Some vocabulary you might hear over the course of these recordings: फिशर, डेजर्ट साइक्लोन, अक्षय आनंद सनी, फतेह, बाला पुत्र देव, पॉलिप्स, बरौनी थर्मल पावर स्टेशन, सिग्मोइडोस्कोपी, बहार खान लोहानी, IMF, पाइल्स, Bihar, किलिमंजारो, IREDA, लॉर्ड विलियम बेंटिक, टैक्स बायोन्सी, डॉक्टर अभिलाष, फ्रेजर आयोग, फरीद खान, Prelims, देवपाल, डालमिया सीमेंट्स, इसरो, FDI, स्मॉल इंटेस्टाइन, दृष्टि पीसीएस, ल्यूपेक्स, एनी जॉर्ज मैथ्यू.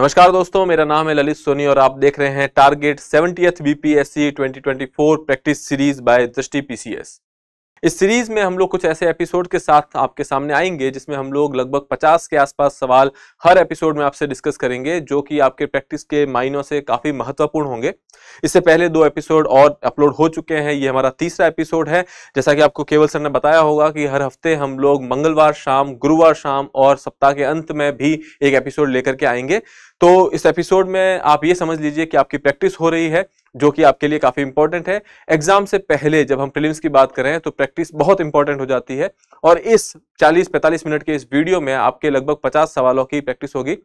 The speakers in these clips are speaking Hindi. नमस्कार दोस्तों, मेरा नाम है ललित सोनी और आप देख रहे हैं target 70th BPSC 2024 practice series by दृष्टि पीसीएस। इस सीरीज में हम लोग कुछ ऐसे एपिसोड के साथ आपके सामने आएंगे जिसमें हम लोग लगभग 50 के आसपास सवाल हर एपिसोड में आपसे डिस्कस करेंगे जो कि आपके प्रैक्टिस के मायनों से काफी महत्वपूर्ण होंगे। इससे पहले 2 एपिसोड और अपलोड हो चुके हैं, ये हमारा 3रा एपिसोड है। जैसा कि आपको केवल सर ने बताया होगा कि हर हफ्ते हम लोग मंगलवार शाम, गुरुवार शाम और सप्ताह के अंत में भी एक एपिसोड लेकर के आएंगे। तो इस एपिसोड में आप ये समझ लीजिए कि आपकी प्रैक्टिस हो रही है जो कि आपके लिए काफ़ी इंपॉर्टेंट है। एग्जाम से पहले जब हम प्रीलिम्स की बात करें तो प्रैक्टिस बहुत इंपॉर्टेंट हो जाती है और इस 40-45 मिनट के इस वीडियो में आपके लगभग 50 सवालों की प्रैक्टिस होगी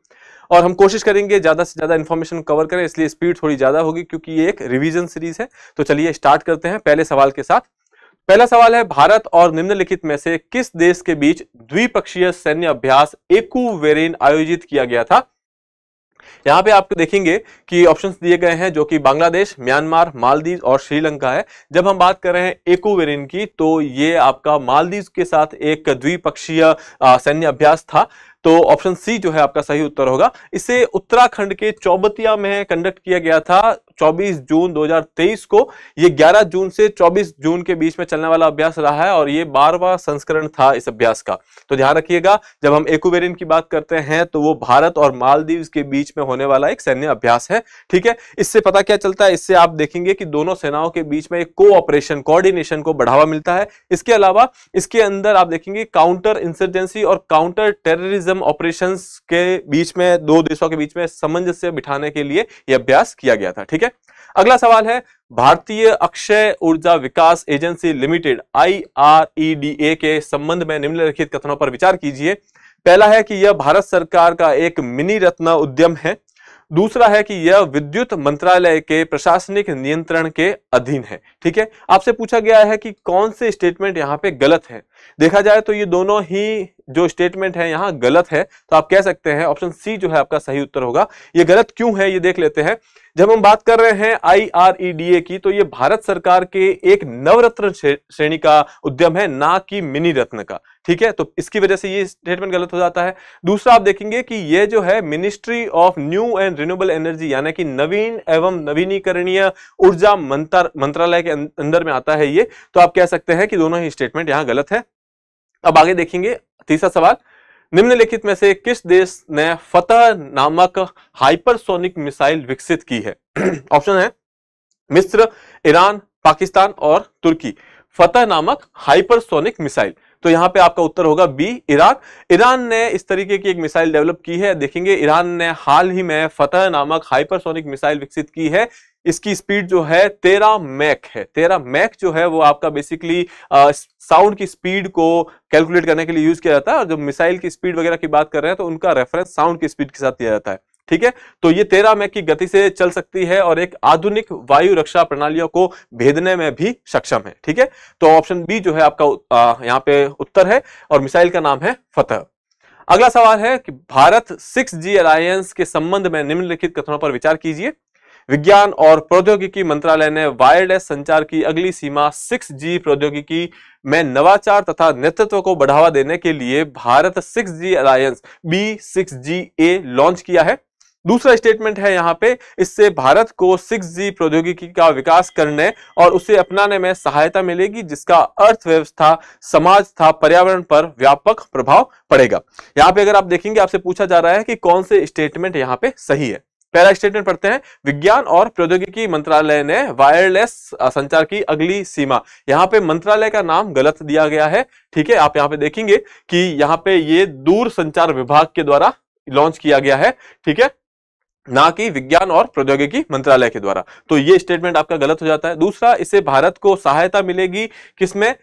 और हम कोशिश करेंगे ज़्यादा से ज़्यादा इन्फॉर्मेशन कवर करें, इसलिए स्पीड थोड़ी ज़्यादा होगी क्योंकि ये एक रिविजन सीरीज है। तो चलिए स्टार्ट करते हैं पहले सवाल के साथ। पहला सवाल है, भारत और निम्नलिखित में से किस देश के बीच द्विपक्षीय सैन्य अभ्यास एकुवेरिन आयोजित किया गया था? यहाँ पे आप देखेंगे कि ऑप्शंस दिए गए हैं जो कि बांग्लादेश, म्यांमार, मालदीव और श्रीलंका है। जब हम बात कर रहे हैं एकुवेरिन की तो ये आपका मालदीव के साथ एक द्विपक्षीय सैन्य अभ्यास था, तो ऑप्शन सी जो है आपका सही उत्तर होगा। इसे उत्तराखंड के चौबतिया में कंडक्ट किया गया था 24 जून 2023 को। ये 11 जून से 24 जून के बीच में चलने वाला अभ्यास रहा है और ये 12वां संस्करण था इस अभ्यास का। तो ध्यान रखिएगा जब हम एकुवेरिन की बात करते हैं तो वो भारत और मालदीव के बीच में होने वाला एक सैन्य अभ्यास है, ठीक है। इससे पता क्या चलता है, इससे आप देखेंगे कि दोनों सेनाओं के बीच में एक कोऑपरेशन, कोऑर्डिनेशन को बढ़ावा मिलता है। इसके अलावा इसके अंदर आप देखेंगे काउंटर इंसर्जेंसी और काउंटर टेररिज्म ऑपरेशंस के बीच में, दो देशों के बीच में सामंजस्य बिठाने के लिए यह अभ्यास किया गया था, ठीक है। अगला सवाल है, भारतीय Akshay Urja Vikas agency limited (IREDA) के संबंध में निम्नलिखित कथनों पर विचार कीजिए। पहला है कि यह भारत सरकार का एक मिनी रत्न उद्यम है। दूसरा है कि यह विद्युत मंत्रालय के प्रशासनिक नियंत्रण के अधीन है, ठीक है। आपसे पूछा गया है कि कौन से स्टेटमेंट यहाँ पे गलत है। देखा जाए तो ये दोनों ही जो स्टेटमेंट है यहाँ गलत है, तो आप कह सकते हैं ऑप्शन सी जो है आपका सही उत्तर होगा। ये गलत क्यों है ये देख लेते हैं। जब हम बात कर रहे हैं IREDA की तो ये भारत सरकार के एक नवरत्न श्रेणी का उद्यम है, ना कि मिनी रत्न का, ठीक है। तो इसकी वजह से ये स्टेटमेंट गलत हो जाता है। दूसरा आप देखेंगे कि ये जो है ministry of new and renewable energy यानी कि नवीन एवं नवीनीकरणीय ऊर्जा मंत्रालय के अंदर में आता है ये, तो आप कह सकते हैं कि दोनों ही स्टेटमेंट यहाँ गलत है। अब आगे देखेंगे तीसरा सवाल, निम्नलिखित में से किस देश ने फतेह नामक हाइपरसोनिक मिसाइल विकसित की है? ऑप्शन है मिस्र, ईरान, पाकिस्तान और तुर्की। फतेह नामक हाइपरसोनिक मिसाइल, तो यहाँ पे आपका उत्तर होगा बी, ईरान। ईरान ने इस तरीके की एक मिसाइल डेवलप की है। देखेंगे ईरान ने हाल ही में फतेह नामक हाइपरसोनिक मिसाइल विकसित की है। इसकी स्पीड जो है 13 मैक है। 13 मैक जो है वो आपका बेसिकली साउंड की स्पीड को कैलकुलेट करने के लिए यूज किया जाता है और जब मिसाइल की स्पीड वगैरह की बात कर रहे हैं तो उनका रेफरेंस साउंड की स्पीड के साथ दिया जाता है, ठीक है। तो ये 13 मैक की गति से चल सकती है और एक आधुनिक वायु रक्षा प्रणालियों को भेदने में भी सक्षम है, ठीक है। तो ऑप्शन बी जो है आपका यहाँ पे उत्तर है और मिसाइल का नाम है फतेह। अगला सवाल है कि भारत 6G अलायंस के संबंध में निम्नलिखित कथनों पर विचार कीजिए। विज्ञान और प्रौद्योगिकी मंत्रालय ने वायरलेस संचार की अगली सीमा 6G प्रौद्योगिकी में नवाचार तथा नेतृत्व को बढ़ावा देने के लिए Bharat 6G alliance (B6GA) launch किया है। दूसरा स्टेटमेंट है यहाँ पे, इससे भारत को 6G प्रौद्योगिकी का विकास करने और उसे अपनाने में सहायता मिलेगी जिसका अर्थव्यवस्था, समाज तथा पर्यावरण पर व्यापक प्रभाव पड़ेगा। यहाँ पे अगर आप देखेंगे आपसे पूछा जा रहा है कि कौन से स्टेटमेंट यहाँ पे सही है। पहला स्टेटमेंट पढ़ते हैं, विज्ञान और प्रौद्योगिकी मंत्रालय ने वायरलेस संचार की अगली सीमा, यहाँ पे मंत्रालय का नाम गलत दिया गया है, ठीक है। आप यहाँ पे देखेंगे कि यहाँ पे ये दूर संचार विभाग के द्वारा लॉन्च किया गया है, ठीक है, ना कि विज्ञान और प्रौद्योगिकी मंत्रालय के द्वारा। तो ये स्टेटमेंट आपका गलत हो जाता है। दूसरा, इससे भारत को सहायता मिलेगी किसमें,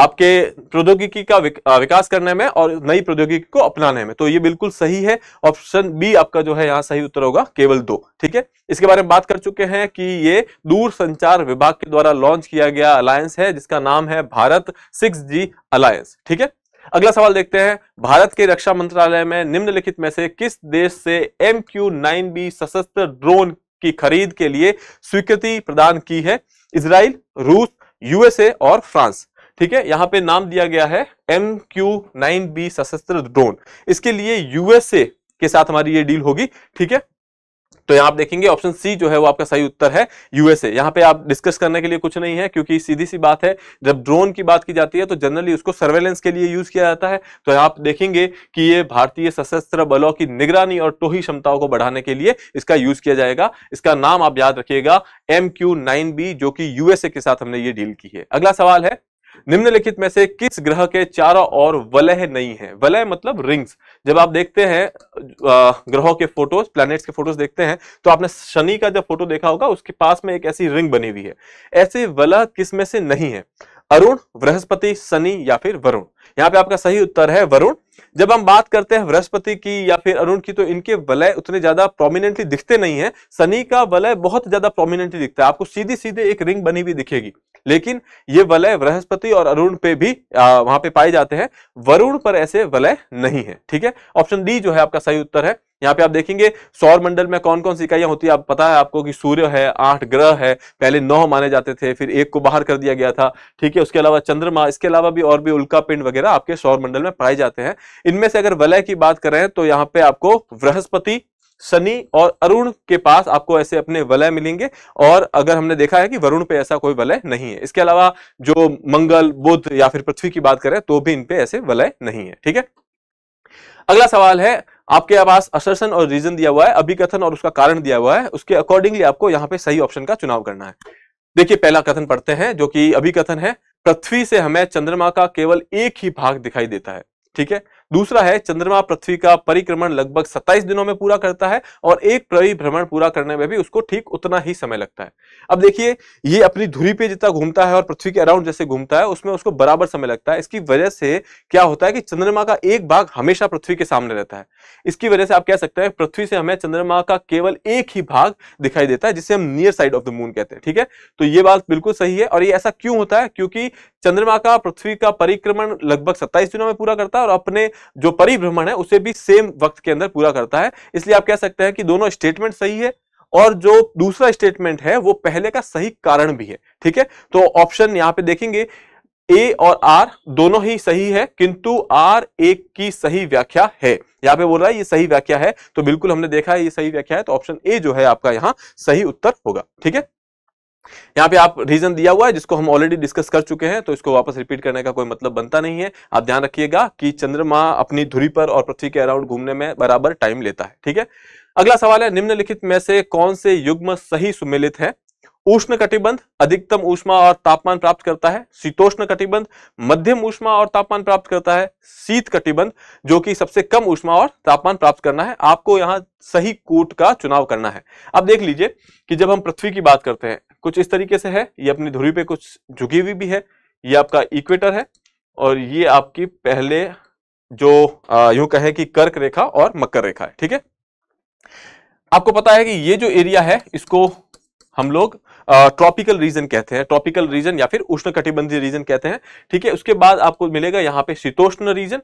आपके प्रौद्योगिकी का विकास करने में और नई प्रौद्योगिकी को अपनाने में, तो ये बिल्कुल सही है। ऑप्शन बी आपका जो है यहाँ सही उत्तर होगा, केवल 2, ठीक है। इसके बारे में बात कर चुके हैं कि ये दूर संचार विभाग के द्वारा लॉन्च किया गया अलायंस है जिसका नाम है भारत 6G अलायंस, ठीक है। अगला सवाल देखते हैं, भारत के रक्षा मंत्रालय में निम्नलिखित में से किस देश से MQ-9B सशस्त्र ड्रोन की खरीद के लिए स्वीकृति प्रदान की है? इजराइल, रूस, यूएसए और फ्रांस, ठीक है। यहाँ पे नाम दिया गया है MQ-9B सशस्त्र ड्रोन। इसके लिए यूएसए के साथ हमारी ये डील होगी। ठीक है, तो यहाँ आप देखेंगे ऑप्शन सी जो है वो आपका सही उत्तर है, यूएसए। यहाँ पे आप डिस्कस करने के लिए कुछ नहीं है, क्योंकि सीधी सी बात है, जब ड्रोन की बात की जाती है तो जनरली उसको सर्वेलेंस के लिए यूज किया जाता है। तो आप देखेंगे कि ये भारतीय सशस्त्र बलों की निगरानी और टोही क्षमताओं को बढ़ाने के लिए इसका यूज किया जाएगा। इसका नाम आप याद रखिएगा MQ-9B, जो कि यूएसए के साथ हमने ये डील की है। अगला सवाल है, निम्नलिखित में से किस ग्रह के चारों ओर वलय नहीं है? वलय मतलब रिंग्स। जब आप देखते हैं ग्रहों के फोटोज, प्लैनेट्स के फोटोज देखते हैं, तो आपने शनि का जब फोटो देखा होगा, उसके पास में एक ऐसी रिंग बनी हुई है। ऐसे वलय किस में से नहीं है? अरुण, बृहस्पति, शनि या फिर वरुण। यहाँ पे आपका सही उत्तर है वरुण। जब हम बात करते हैं बृहस्पति की या फिर अरुण की, तो इनके वलय उतने ज्यादा प्रोमिनेंटली दिखते नहीं है। शनि का वलय बहुत ज्यादा प्रोमिनेंटली दिखता है, आपको सीधी सीधे एक रिंग बनी हुई दिखेगी। लेकिन ये वलय बृहस्पति और अरुण पे भी वहां पे पाए जाते हैं, वरुण पर ऐसे वलय नहीं है। ठीक है, ऑप्शन डी जो है आपका सही उत्तर है। यहाँ पे आप देखेंगे सौर मंडल में कौन कौन सी इकाइयां होती है। आप पता है आपको कि सूर्य है, 8 ग्रह है, पहले 9 माने जाते थे, फिर 1 को बाहर कर दिया गया था। ठीक है, उसके अलावा चंद्रमा, इसके अलावा भी और भी उल्का पिंड वगैरह आपके सौर मंडल में पाए जाते हैं। इनमें से अगर वलय की बात करें तो यहाँ पे आपको बृहस्पति, शनि और अरुण के पास आपको ऐसे अपने वलय मिलेंगे, और अगर हमने देखा है कि वरुण पे ऐसा कोई वलय नहीं है। इसके अलावा जो मंगल, बुध या फिर पृथ्वी की बात करें तो भी इनपे ऐसे वलय नहीं है। ठीक है, अगला सवाल है, आपके पास असर्शन और रीजन दिया हुआ है, अभिकथन और उसका कारण दिया हुआ है, उसके अकॉर्डिंगली आपको यहाँ पे सही ऑप्शन का चुनाव करना है। देखिए पहला कथन पढ़ते हैं जो कि अभिकथन है, पृथ्वी से हमें चंद्रमा का केवल एक ही भाग दिखाई देता है। ठीक है, दूसरा है चंद्रमा पृथ्वी का परिक्रमण लगभग 27 दिनों में पूरा करता है और एक परिभ्रमण पूरा करने में भी उसको ठीक उतना ही समय लगता है। अब देखिए, ये अपनी धुरी पे जितना घूमता है और पृथ्वी के अराउंड जैसे घूमता है उसमें उसको बराबर समय लगता है। इसकी वजह से क्या होता है कि चंद्रमा का एक भाग हमेशा पृथ्वी के सामने रहता है। इसकी वजह से आप कह सकते हैं पृथ्वी से हमें चंद्रमा का केवल एक ही भाग दिखाई देता है, जिसे हम near side of the moon कहते हैं। ठीक है, तो ये बात बिल्कुल सही है। और ये ऐसा क्यों होता है? क्योंकि चंद्रमा का पृथ्वी का परिक्रमण लगभग 27 दिनों में पूरा करता है और अपने जो परिभ्रमण है उसे भी सेम वक्त के अंदर पूरा करता है। इसलिए आप कह सकते हैं कि दोनों स्टेटमेंट सही है, और जो दूसरा स्टेटमेंट है वो पहले का सही कारण भी है। ठीक है, तो ऑप्शन यहां पे देखेंगे ए और आर दोनों ही सही है, किंतु आर एक की सही व्याख्या है। यहाँ पे बोल रहा है ये सही व्याख्या है, तो बिल्कुल हमने देखा है ये सही व्याख्या है, तो ऑप्शन ए जो है आपका यहाँ सही उत्तर होगा। ठीक है, यहाँ पे आप रीजन दिया हुआ है जिसको हम ऑलरेडी डिस्कस कर चुके हैं, तो इसको वापस रिपीट करने का कोई मतलब बनता नहीं है। आप ध्यान रखिएगा कि चंद्रमा अपनी धुरी पर और पृथ्वी के अराउंड घूमने में बराबर टाइम लेता है। ठीक है, अगला सवाल है, निम्नलिखित में से कौन से युग्म सही सुमेलित है? उष्ण कटिबंध अधिकतम ऊष्मा और तापमान प्राप्त करता है, शीतोष्ण कटिबंध मध्यम ऊष्मा और तापमान प्राप्त करता है, शीत कटिबंध जो कि सबसे कम ऊष्मा और तापमान प्राप्त करना है। आपको यहाँ सही कूट का चुनाव करना है। आप देख लीजिए कि जब हम पृथ्वी की बात करते हैं कुछ इस तरीके से है, ये अपनी धुरी पे कुछ झुकी हुई भी है, ये आपका इक्वेटर है और ये आपकी पहले जो यूं कहें कि कर्क रेखा और मकर रेखा है। ठीक है, आपको पता है कि ये जो एरिया है इसको हम लोग ट्रॉपिकल रीजन कहते हैं, ट्रॉपिकल रीजन या फिर उष्णकटिबंधीय रीजन कहते हैं। ठीक है, उसके बाद आपको मिलेगा यहाँ पे शीतोष्ण रीजन,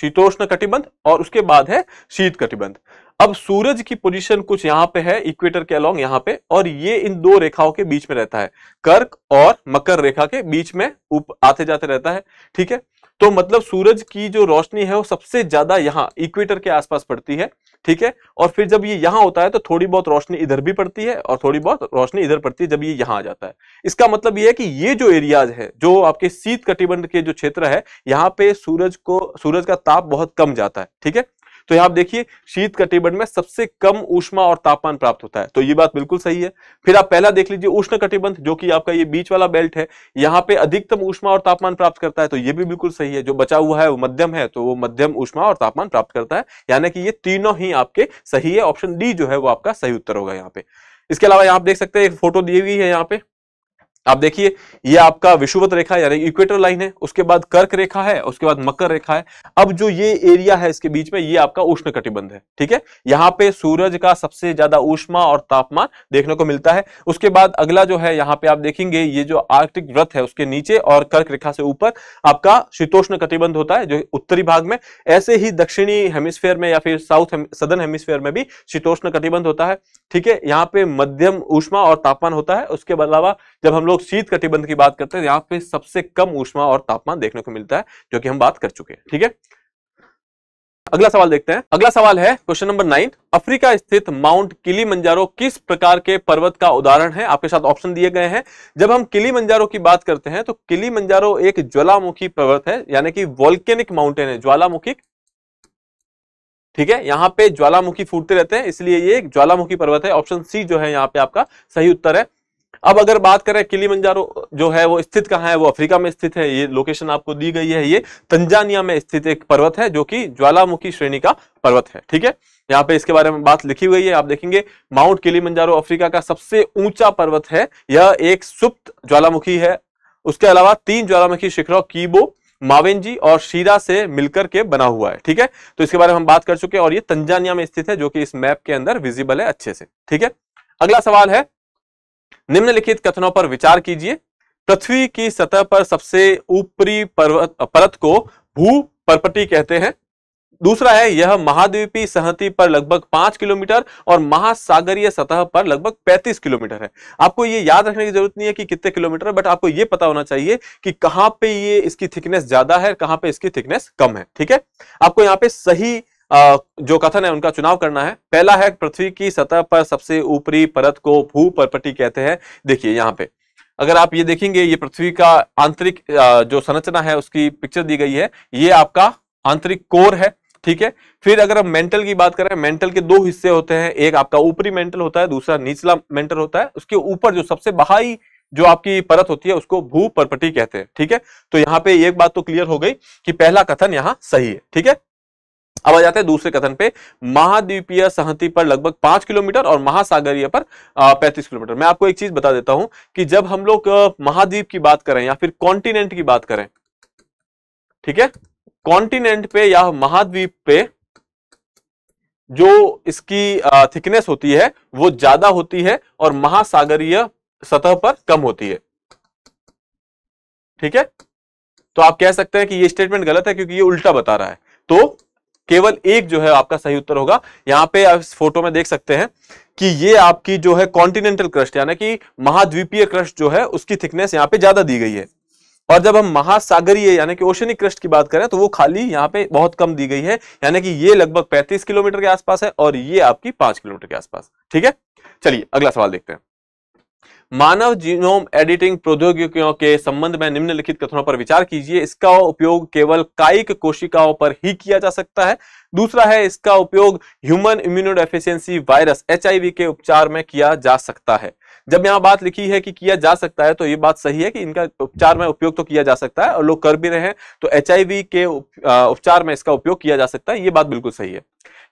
शीतोष्ण कटिबंध, और उसके बाद है शीत कटिबंध। अब सूरज की पोजीशन कुछ यहाँ पे है, इक्वेटर के अलोंग यहाँ पे, और ये इन दो रेखाओं के बीच में रहता है, कर्क और मकर रेखा के बीच में आते जाते रहता है। ठीक है, तो मतलब सूरज की जो रोशनी है वो सबसे ज्यादा यहाँ इक्वेटर के आसपास पड़ती है। ठीक है, और फिर जब ये यहाँ होता है तो थोड़ी बहुत रोशनी इधर भी पड़ती है और थोड़ी बहुत रोशनी इधर पड़ती है जब ये यहाँ आ जाता है। इसका मतलब ये है कि ये जो एरियाज है, जो आपके शीत कटिबंध के जो क्षेत्र है, यहाँ पे सूरज का ताप बहुत कम जाता है। ठीक है, तो यहाँ आप देखिए शीत कटिबंध में सबसे कम ऊष्मा और तापमान प्राप्त होता है, तो ये बात बिल्कुल सही है। फिर आप पहला देख लीजिए उष्ण कटिबंध, जो कि आपका ये बीच वाला बेल्ट है, यहाँ पे अधिकतम ऊष्मा और तापमान प्राप्त करता है, तो ये भी बिल्कुल सही है। जो बचा हुआ है वो मध्यम है, तो वो मध्यम ऊष्मा और तापमान प्राप्त करता है, यानी कि ये तीनों ही आपके सही है। ऑप्शन डी जो है वो आपका सही उत्तर होगा यहाँ पे। इसके अलावा यहाँ आप देख सकते हैं एक फोटो दी हुई है, यहाँ पे आप देखिए ये आपका विषुवत रेखा यानी इक्वेटर लाइन है, उसके बाद कर्क रेखा है, उसके बाद मकर रेखा है। अब जो ये एरिया है इसके बीच में, ये आपका उष्ण कटिबंध है। ठीक है, यहाँ पे सूरज का सबसे ज्यादा ऊष्मा और तापमान देखने को मिलता है। उसके बाद अगला जो है यहाँ पे आप देखेंगे ये जो आर्कटिक वृत्त है उसके नीचे और कर्क रेखा से ऊपर आपका शीतोष्ण कटिबंध होता है, जो उत्तरी भाग में। ऐसे ही दक्षिणी हेमिस्फेयर में या फिर सदर्न हेमिस्फेयर में भी शीतोष्ण कटिबंध होता है। ठीक है, यहाँ पे मध्यम ऊष्मा और तापमान होता है। उसके अलावा जब हम लोग शीत कटिबंध की बात करते हैं, यहाँ पे सबसे कम ऊष्मा और तापमान देखने को मिलता है, जो कि हम बात कर चुके हैं। ठीक है, अगला सवाल देखते हैं। अगला सवाल है क्वेश्चन नंबर 9, अफ्रीका स्थित माउंट किलिमंजारो किस प्रकार के पर्वत का उदाहरण है? आपके साथ ऑप्शन दिए गए हैं। जब हम किलिमंजारो की बात करते हैं तो किलिमंजारो एक ज्वालामुखी पर्वत है, यानी कि वॉल्केनिक माउंटेन है, ज्वालामुखी, ठीक है। यहाँ पे ज्वालामुखी फूटते रहते हैं, इसलिए ये एक ज्वालामुखी पर्वत है। ऑप्शन सी जो है यहाँ पे आपका सही उत्तर है। अब अगर बात करें किलिमंजारो जो है वो स्थित कहाँ है, वो अफ्रीका में स्थित है। ये लोकेशन आपको दी गई है, ये तंजानिया में स्थित एक पर्वत है जो कि ज्वालामुखी श्रेणी का पर्वत है, ठीक है। यहाँ पे इसके बारे में बात लिखी हुई है, आप देखेंगे माउंट किलिमंजारो अफ्रीका का सबसे ऊंचा पर्वत है। यह एक सुप्त ज्वालामुखी है। उसके अलावा 3 ज्वालामुखी शिखरों कीबो, मावेंजी और शीरा से मिलकर के बना हुआ है, ठीक है। तो इसके बारे में हम बात कर चुके हैं और ये तंजानिया में स्थित है जो कि इस मैप के अंदर विजिबल है अच्छे से, ठीक है। अगला सवाल है, निम्नलिखित कथनों पर विचार कीजिए। पृथ्वी की सतह पर सबसे ऊपरी परत को भूपर्पटी कहते हैं। दूसरा है यह महाद्वीपीय सतह पर लगभग 5 किलोमीटर और महासागरीय सतह पर लगभग 35 किलोमीटर है। आपको ये याद रखने की जरूरत नहीं है कि कितने किलोमीटर है, बट आपको ये पता होना चाहिए कि कहाँ पे ये इसकी थिकनेस ज्यादा है, कहाँ पे इसकी थिकनेस कम है, ठीक है। आपको यहाँ पे सही जो कथन है उनका चुनाव करना है। पहला है पृथ्वी की सतह पर सबसे ऊपरी परत को भूपर्पटी कहते हैं। देखिए यहाँ पे अगर आप ये देखेंगे, ये पृथ्वी का आंतरिक जो संरचना है उसकी पिक्चर दी गई है। ये आपका आंतरिक कोर है, ठीक है। फिर अगर हम मेंटल की बात करें, मेंटल के 2 हिस्से होते हैं, एक आपका ऊपरी मेंटल होता है, दूसरा निचला मेंटल होता है। उसके ऊपर जो सबसे बाहरी जो आपकी परत होती है उसको भूपर्पटी कहते हैं, ठीक है। तो यहाँ पे एक बात तो क्लियर हो गई कि पहला कथन यहाँ सही है, ठीक है। अब आ जाते हैं दूसरे कथन पे, महाद्वीपीय संहति पर लगभग 5 किलोमीटर और महासागरीय पर 35 किलोमीटर। मैं आपको एक चीज बता देता हूं कि जब हम लोग महाद्वीप की बात करें या फिर कॉन्टिनेंट की बात करें, ठीक है, कॉन्टिनेंट पे या महाद्वीप पे जो इसकी थिकनेस होती है वो ज्यादा होती है और महासागरीय सतह पर कम होती है, ठीक है। तो आप कह सकते हैं कि ये स्टेटमेंट गलत है क्योंकि ये उल्टा बता रहा है। तो केवल एक जो है आपका सही उत्तर होगा। यहाँ पे आप इस फोटो में देख सकते हैं कि ये आपकी जो है कॉन्टिनेंटल क्रस्ट यानी कि महाद्वीपीय क्रस्ट जो है उसकी थिकनेस यहाँ पे ज्यादा दी गई है। और जब हम महासागरीय यानी कि ओशनिक क्रस्ट की बात करें तो वो खाली यहाँ पे बहुत कम दी गई है, यानी कि ये लगभग 35 किलोमीटर के आसपास है और ये आपकी 5 किलोमीटर के आसपास, ठीक है। चलिए अगला सवाल देखते हैं। मानव जीनोम एडिटिंग प्रौद्योगिकियों के संबंध में निम्नलिखित कथनों पर विचार कीजिए। इसका उपयोग केवल कायिक कोशिकाओं पर ही किया जा सकता है। दूसरा है इसका उपयोग ह्यूमन इम्यूनोडेफिशिएंसी वायरस HIV के उपचार में किया जा सकता है। जब यहाँ बात लिखी है कि किया जा सकता है तो ये बात सही है कि इनका उपचार में उपयोग तो किया जा सकता है और लोग कर भी रहे हैं, तो HIV के उपचार में इसका उपयोग किया जा सकता है, ये बात बिल्कुल सही है।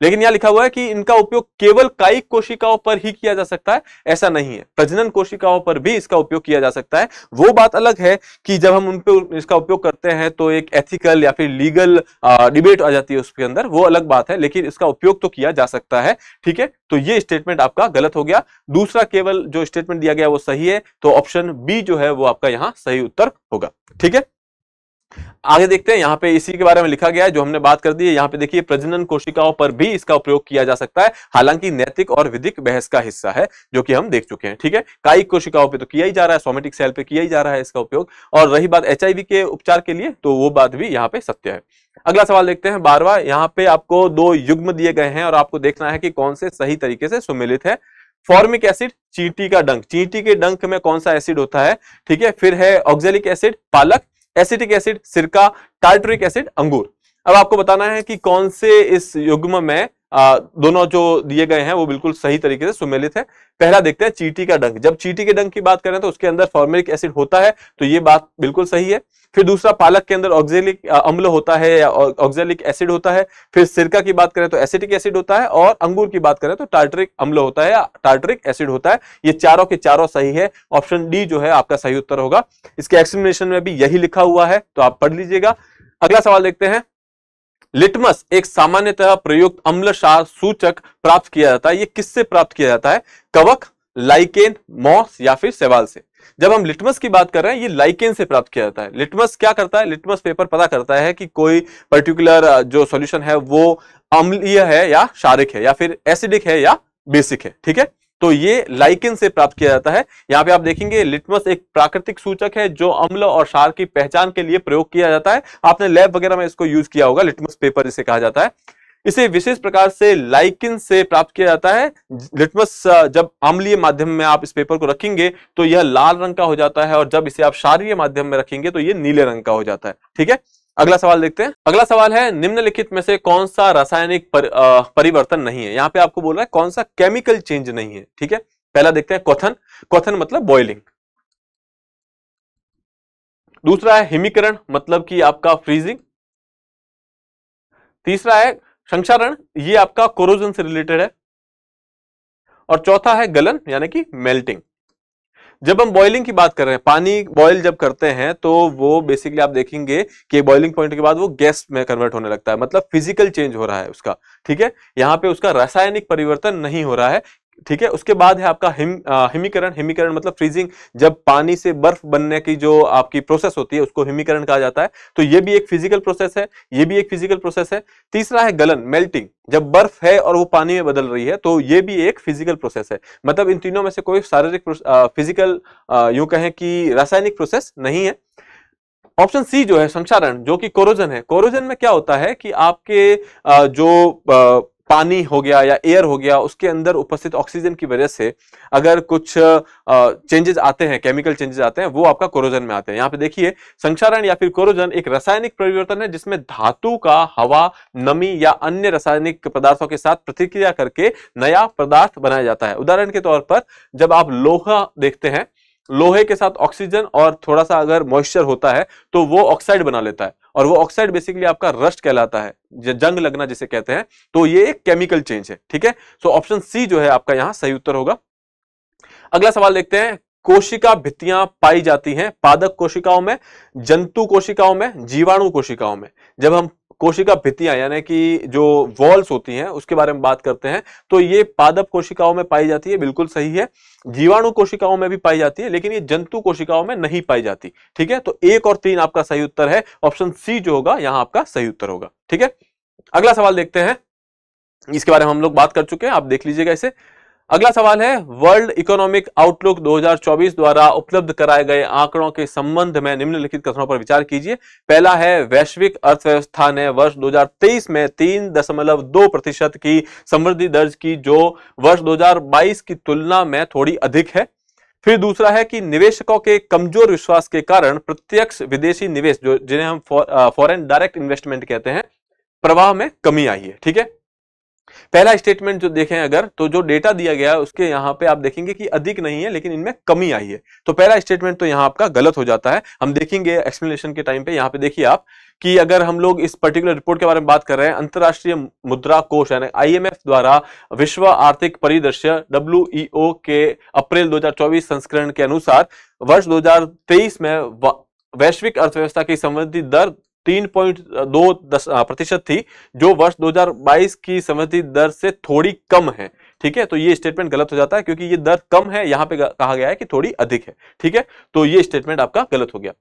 लेकिन यहाँ लिखा हुआ है कि इनका उपयोग केवल कायिक कोशिकाओं पर ही किया जा सकता है, ऐसा नहीं है। प्रजनन कोशिकाओं पर भी इसका उपयोग किया जा सकता है। वो बात अलग है कि जब हम उन पर इसका उपयोग करते हैं तो एक एथिकल या फिर लीगल डिबेट आ जाती है उसके अंदर, वो अलग बात है, लेकिन इसका उपयोग तो किया जा सकता है, ठीक है। तो ये स्टेटमेंट आपका गलत हो गया। दूसरा केवल जो स्टेटमेंट दिया गया वो सही है, तो ऑप्शन बी जो है वो आपका यहाँ सही उत्तर होगा, ठीक है। आगे देखते हैं, यहाँ पे इसी के बारे में लिखा गया है जो हमने बात कर दी है। यहाँ पे देखिए, प्रजनन कोशिकाओं पर भी इसका प्रयोग किया जा सकता है, हालांकि नैतिक और विधिक बहस का हिस्सा है जो कि हम देख चुके हैं, ठीक है। कायिक कोशिकाओं पे तो किया ही जा रहा है, सोमेटिक सेल पे किया ही जा रहा है इसका उपयोग, और रही बात HIV के उपचार के लिए तो वो बात भी यहाँ पे सत्य है। अगला सवाल देखते हैं 12वां। यहाँ पे आपको 2 युग्म दिए गए हैं और आपको देखना है कि कौन से सही तरीके से सुमेलित है। फॉर्मिक एसिड चींटी का डंक, चींटी के डंक में कौन सा एसिड होता है, ठीक है। फिर है ऑक्सैलिक एसिड पालक, एसिटिक एसिड सिरका, टार्टरिक एसिड अंगूर। अब आपको बताना है कि कौन से इस युग्म में दोनों जो दिए गए हैं वो बिल्कुल सही तरीके से सुमेलित है। पहला देखते हैं चींटी का डंक। जब चींटी के डंक की बात करें तो उसके अंदर फॉर्मिक एसिड होता है, तो ये बात बिल्कुल सही है। फिर दूसरा, पालक के अंदर ऑक्सैलिक अम्ल होता है या ऑक्सैलिक एसिड होता है। फिर सिरका की बात करें तो एसिटिक एसिड होता है, और अंगूर की बात करें तो टार्टरिक अम्ल होता है या टार्टरिक एसिड होता है। ये चारों के चारों सही है। ऑप्शन डी जो है आपका सही उत्तर होगा। इसके एक्सप्लेनेशन में भी यही लिखा हुआ है, तो आप पढ़ लीजिएगा। अगला सवाल देखते हैं। लिटमस एक सामान्यतः प्रयुक्त अम्लसार सूचक प्राप्त किया जाता है। ये किससे प्राप्त किया जाता है? कवक, लाइकेन, मॉस या फिर शैवाल से। जब हम लिटमस की बात कर रहे हैं, ये लाइकेन से प्राप्त किया जाता है। लिटमस क्या करता है? लिटमस पेपर पता करता है कि कोई पर्टिकुलर जो सॉल्यूशन है वो अम्लीय है या क्षारिक है या फिर एसिडिक है या बेसिक है, ठीक है। तो ये लाइकेन से प्राप्त किया जाता है। यहाँ पे आप देखेंगे लिटमस एक प्राकृतिक सूचक है जो अम्ल और क्षार की पहचान के लिए प्रयोग किया जाता है। आपने लैब वगैरह में इसको यूज किया होगा, लिटमस पेपर जिसे कहा जाता है। इसे विशेष प्रकार से लाइकिन से प्राप्त किया जाता है। लिटमस जब अम्लीय माध्यम में आप इस पेपर को रखेंगे तो यह लाल रंग का हो जाता है और जब इसे आप क्षारीय माध्यम में रखेंगे तो यह नीले रंग का हो जाता है। ठीक है, अगला सवाल देखते हैं। अगला सवाल है निम्नलिखित में से कौन सा रासायनिक परिवर्तन नहीं है। यहाँ पे आपको बोल रहा है कौन सा केमिकल चेंज नहीं है। ठीक है, पहला देखते हैं क्वथन। क्वथन मतलब बॉइलिंग। दूसरा है हिमीकरण मतलब कि आपका फ्रीजिंग। तीसरा है संक्षारण, ये आपका कोरोजन से रिलेटेड है। और चौथा है गलन यानी कि मेल्टिंग। जब हम बॉइलिंग की बात कर रहे हैं, पानी बॉयल जब करते हैं तो वो बेसिकली आप देखेंगे कि बॉइलिंग पॉइंट के बाद वो गैस में कन्वर्ट होने लगता है, मतलब फिजिकल चेंज हो रहा है उसका। ठीक है, यहाँ पे उसका रासायनिक परिवर्तन नहीं हो रहा है। ठीक है, उसके बाद है आपका हिमीकरण। हिमीकरण मतलब फ्रीजिंग, जब पानी से बर्फ बनने की जो आपकी प्रोसेस होती है उसको हिमीकरण कहा जाता है। तो ये भी एक फिजिकल प्रोसेस है, ये भी एक फिजिकल प्रोसेस है। तीसरा है गलन, मेल्टिंग, जब बर्फ है और वो पानी में बदल रही है तो ये भी एक फिजिकल प्रोसेस है। मतलब इन तीनों में से कोई शारीरिक फिजिकल यूं कहें कि रासायनिक प्रोसेस नहीं है। ऑप्शन सी जो है संक्षारण, जो कि कोरोजन है। कोरोजन में क्या होता है कि आपके जो पानी हो गया या एयर हो गया उसके अंदर उपस्थित ऑक्सीजन की वजह से अगर कुछ चेंजेस आते हैं, केमिकल चेंजेस आते हैं, वो आपका कोरोजन में आते हैं। यहाँ पे देखिए संक्षारण या फिर कोरोजन एक रासायनिक परिवर्तन है जिसमें धातु का हवा, नमी या अन्य रासायनिक पदार्थों के साथ प्रतिक्रिया करके नया पदार्थ बनाया जाता है। उदाहरण के तौर पर जब आप लोहा देखते हैं, लोहे के साथ ऑक्सीजन और थोड़ा सा अगर मॉइस्चर होता है तो वो ऑक्साइड बना लेता है और वो ऑक्साइड बेसिकली आपका रस्ट कहलाता है, जंग लगना जिसे कहते हैं। तो ये एक केमिकल चेंज है। ठीक है, सो ऑप्शन सी जो है आपका यहाँ सही उत्तर होगा। अगला सवाल देखते हैं। कोशिका भित्तियां पाई जाती हैं पादक कोशिकाओं में, जंतु कोशिकाओं में, जीवाणु कोशिकाओं में। जब हम कोशिका भित्तियां यानी कि जो वॉल्स होती हैं उसके बारे में बात करते हैं तो ये पादप कोशिकाओं में पाई जाती है, बिल्कुल सही है। जीवाणु कोशिकाओं में भी पाई जाती है लेकिन ये जंतु कोशिकाओं में नहीं पाई जाती। ठीक है, तो 1 और 3 आपका सही उत्तर है। ऑप्शन सी जो होगा यहाँ आपका सही उत्तर होगा। ठीक है, अगला सवाल देखते हैं। इसके बारे में हम लोग बात कर चुके हैं, आप देख लीजिएगा इसे। अगला सवाल है वर्ल्ड इकोनॉमिक आउटलुक 2024 द्वारा उपलब्ध कराए गए आंकड़ों के संबंध में निम्नलिखित कथनों पर विचार कीजिए। पहला है वैश्विक अर्थव्यवस्था ने वर्ष 2023 में 3.2% की समृद्धि दर्ज की, जो वर्ष 2022 की तुलना में थोड़ी अधिक है। फिर दूसरा है कि निवेशकों के कमजोर विश्वास के कारण प्रत्यक्ष विदेशी निवेश, जो जिन्हें हम फॉरेन डायरेक्ट इन्वेस्टमेंट कहते हैं, प्रवाह में कमी आई है। ठीक है, पहला स्टेटमेंट जो देखें अगर, तो जो डेटा दिया गया है उसके यहाँ पे आप देखेंगे कि अधिक नहीं है लेकिन इनमें कमी आई है। तो पहला स्टेटमेंट तो यहाँ आपका गलत हो जाता है। हम देखेंगे एक्सप्लेनेशन के टाइम पे, यहाँ पे देखिए आप कि अगर हम लोग इस पर्टिकुलर रिपोर्ट के बारे में बात कर रहे हैं, अंतर्राष्ट्रीय मुद्रा कोष यानी IMF द्वारा विश्व आर्थिक परिदृश्य WEO के अप्रैल 2024 संस्करण के अनुसार वर्ष 2023 में वैश्विक अर्थव्यवस्था की समृद्धि दर 3.2% थी, जो वर्ष 2022 की समृद्धि दर से थोड़ी कम है। ठीक है, तो ये स्टेटमेंट गलत हो जाता है क्योंकि ये दर कम है, यहाँ पे कहा गया है कि थोड़ी अधिक है। ठीक है, तो ये स्टेटमेंट आपका गलत हो गया।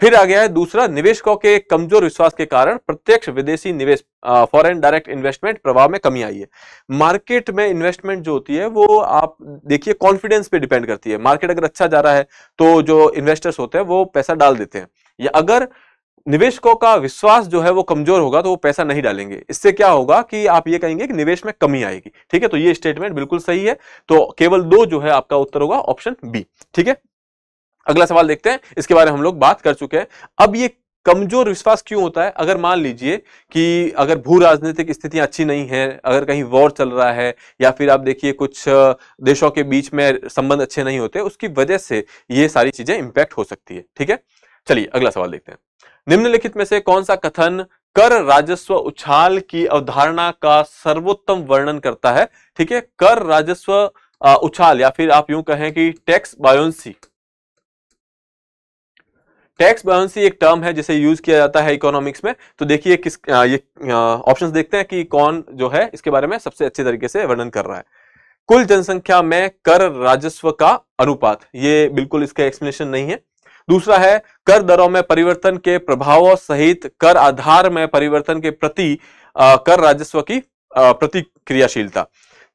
फिर आ गया है दूसरा, निवेशकों के कमजोर विश्वास के कारण प्रत्यक्ष विदेशी निवेश, फॉरेन डायरेक्ट इन्वेस्टमेंट प्रभाव में कमी आई है। मार्केट में इन्वेस्टमेंट जो होती है वो आप देखिए कॉन्फिडेंस पे डिपेंड करती है। मार्केट अगर अच्छा जा रहा है तो जो इन्वेस्टर्स होते हैं वो पैसा डाल देते हैं, या अगर निवेशकों का विश्वास जो है वो कमजोर होगा तो वो पैसा नहीं डालेंगे। इससे क्या होगा कि आप ये कहेंगे कि निवेश में कमी आएगी। ठीक है, तो ये स्टेटमेंट बिल्कुल सही है। तो केवल 2 जो है आपका उत्तर होगा, ऑप्शन बी। ठीक है, अगला सवाल देखते हैं। इसके बारे में हम लोग बात कर चुके हैं। अब ये कमजोर विश्वास क्यों होता है? अगर मान लीजिए कि अगर भू राजनीतिक स्थितियां अच्छी नहीं है, अगर कहीं वॉर चल रहा है, या फिर आप देखिए कुछ देशों के बीच में संबंध अच्छे नहीं होते, उसकी वजह से ये सारी चीजें इंपैक्ट हो सकती है। ठीक है, चलिए अगला सवाल देखते हैं। निम्नलिखित में से कौन सा कथन कर राजस्व उछाल की अवधारणा का सर्वोत्तम वर्णन करता है? ठीक है, कर राजस्व उछाल या फिर आप यूं कहें कि टैक्स बायोन्सी। टैक्स बायोन्सी एक टर्म है जिसे यूज किया जाता है इकोनॉमिक्स में। तो देखिए किस ये ऑप्शंस देखते हैं कि कौन जो है इसके बारे में सबसे अच्छे तरीके से वर्णन कर रहा है। कुल जनसंख्या में कर राजस्व का अनुपात, ये बिल्कुल इसका एक्सप्लेनेशन नहीं है। दूसरा है कर दरों में परिवर्तन के प्रभावों सहित कर आधार में परिवर्तन के प्रति कर राजस्व की प्रतिक्रियाशीलता।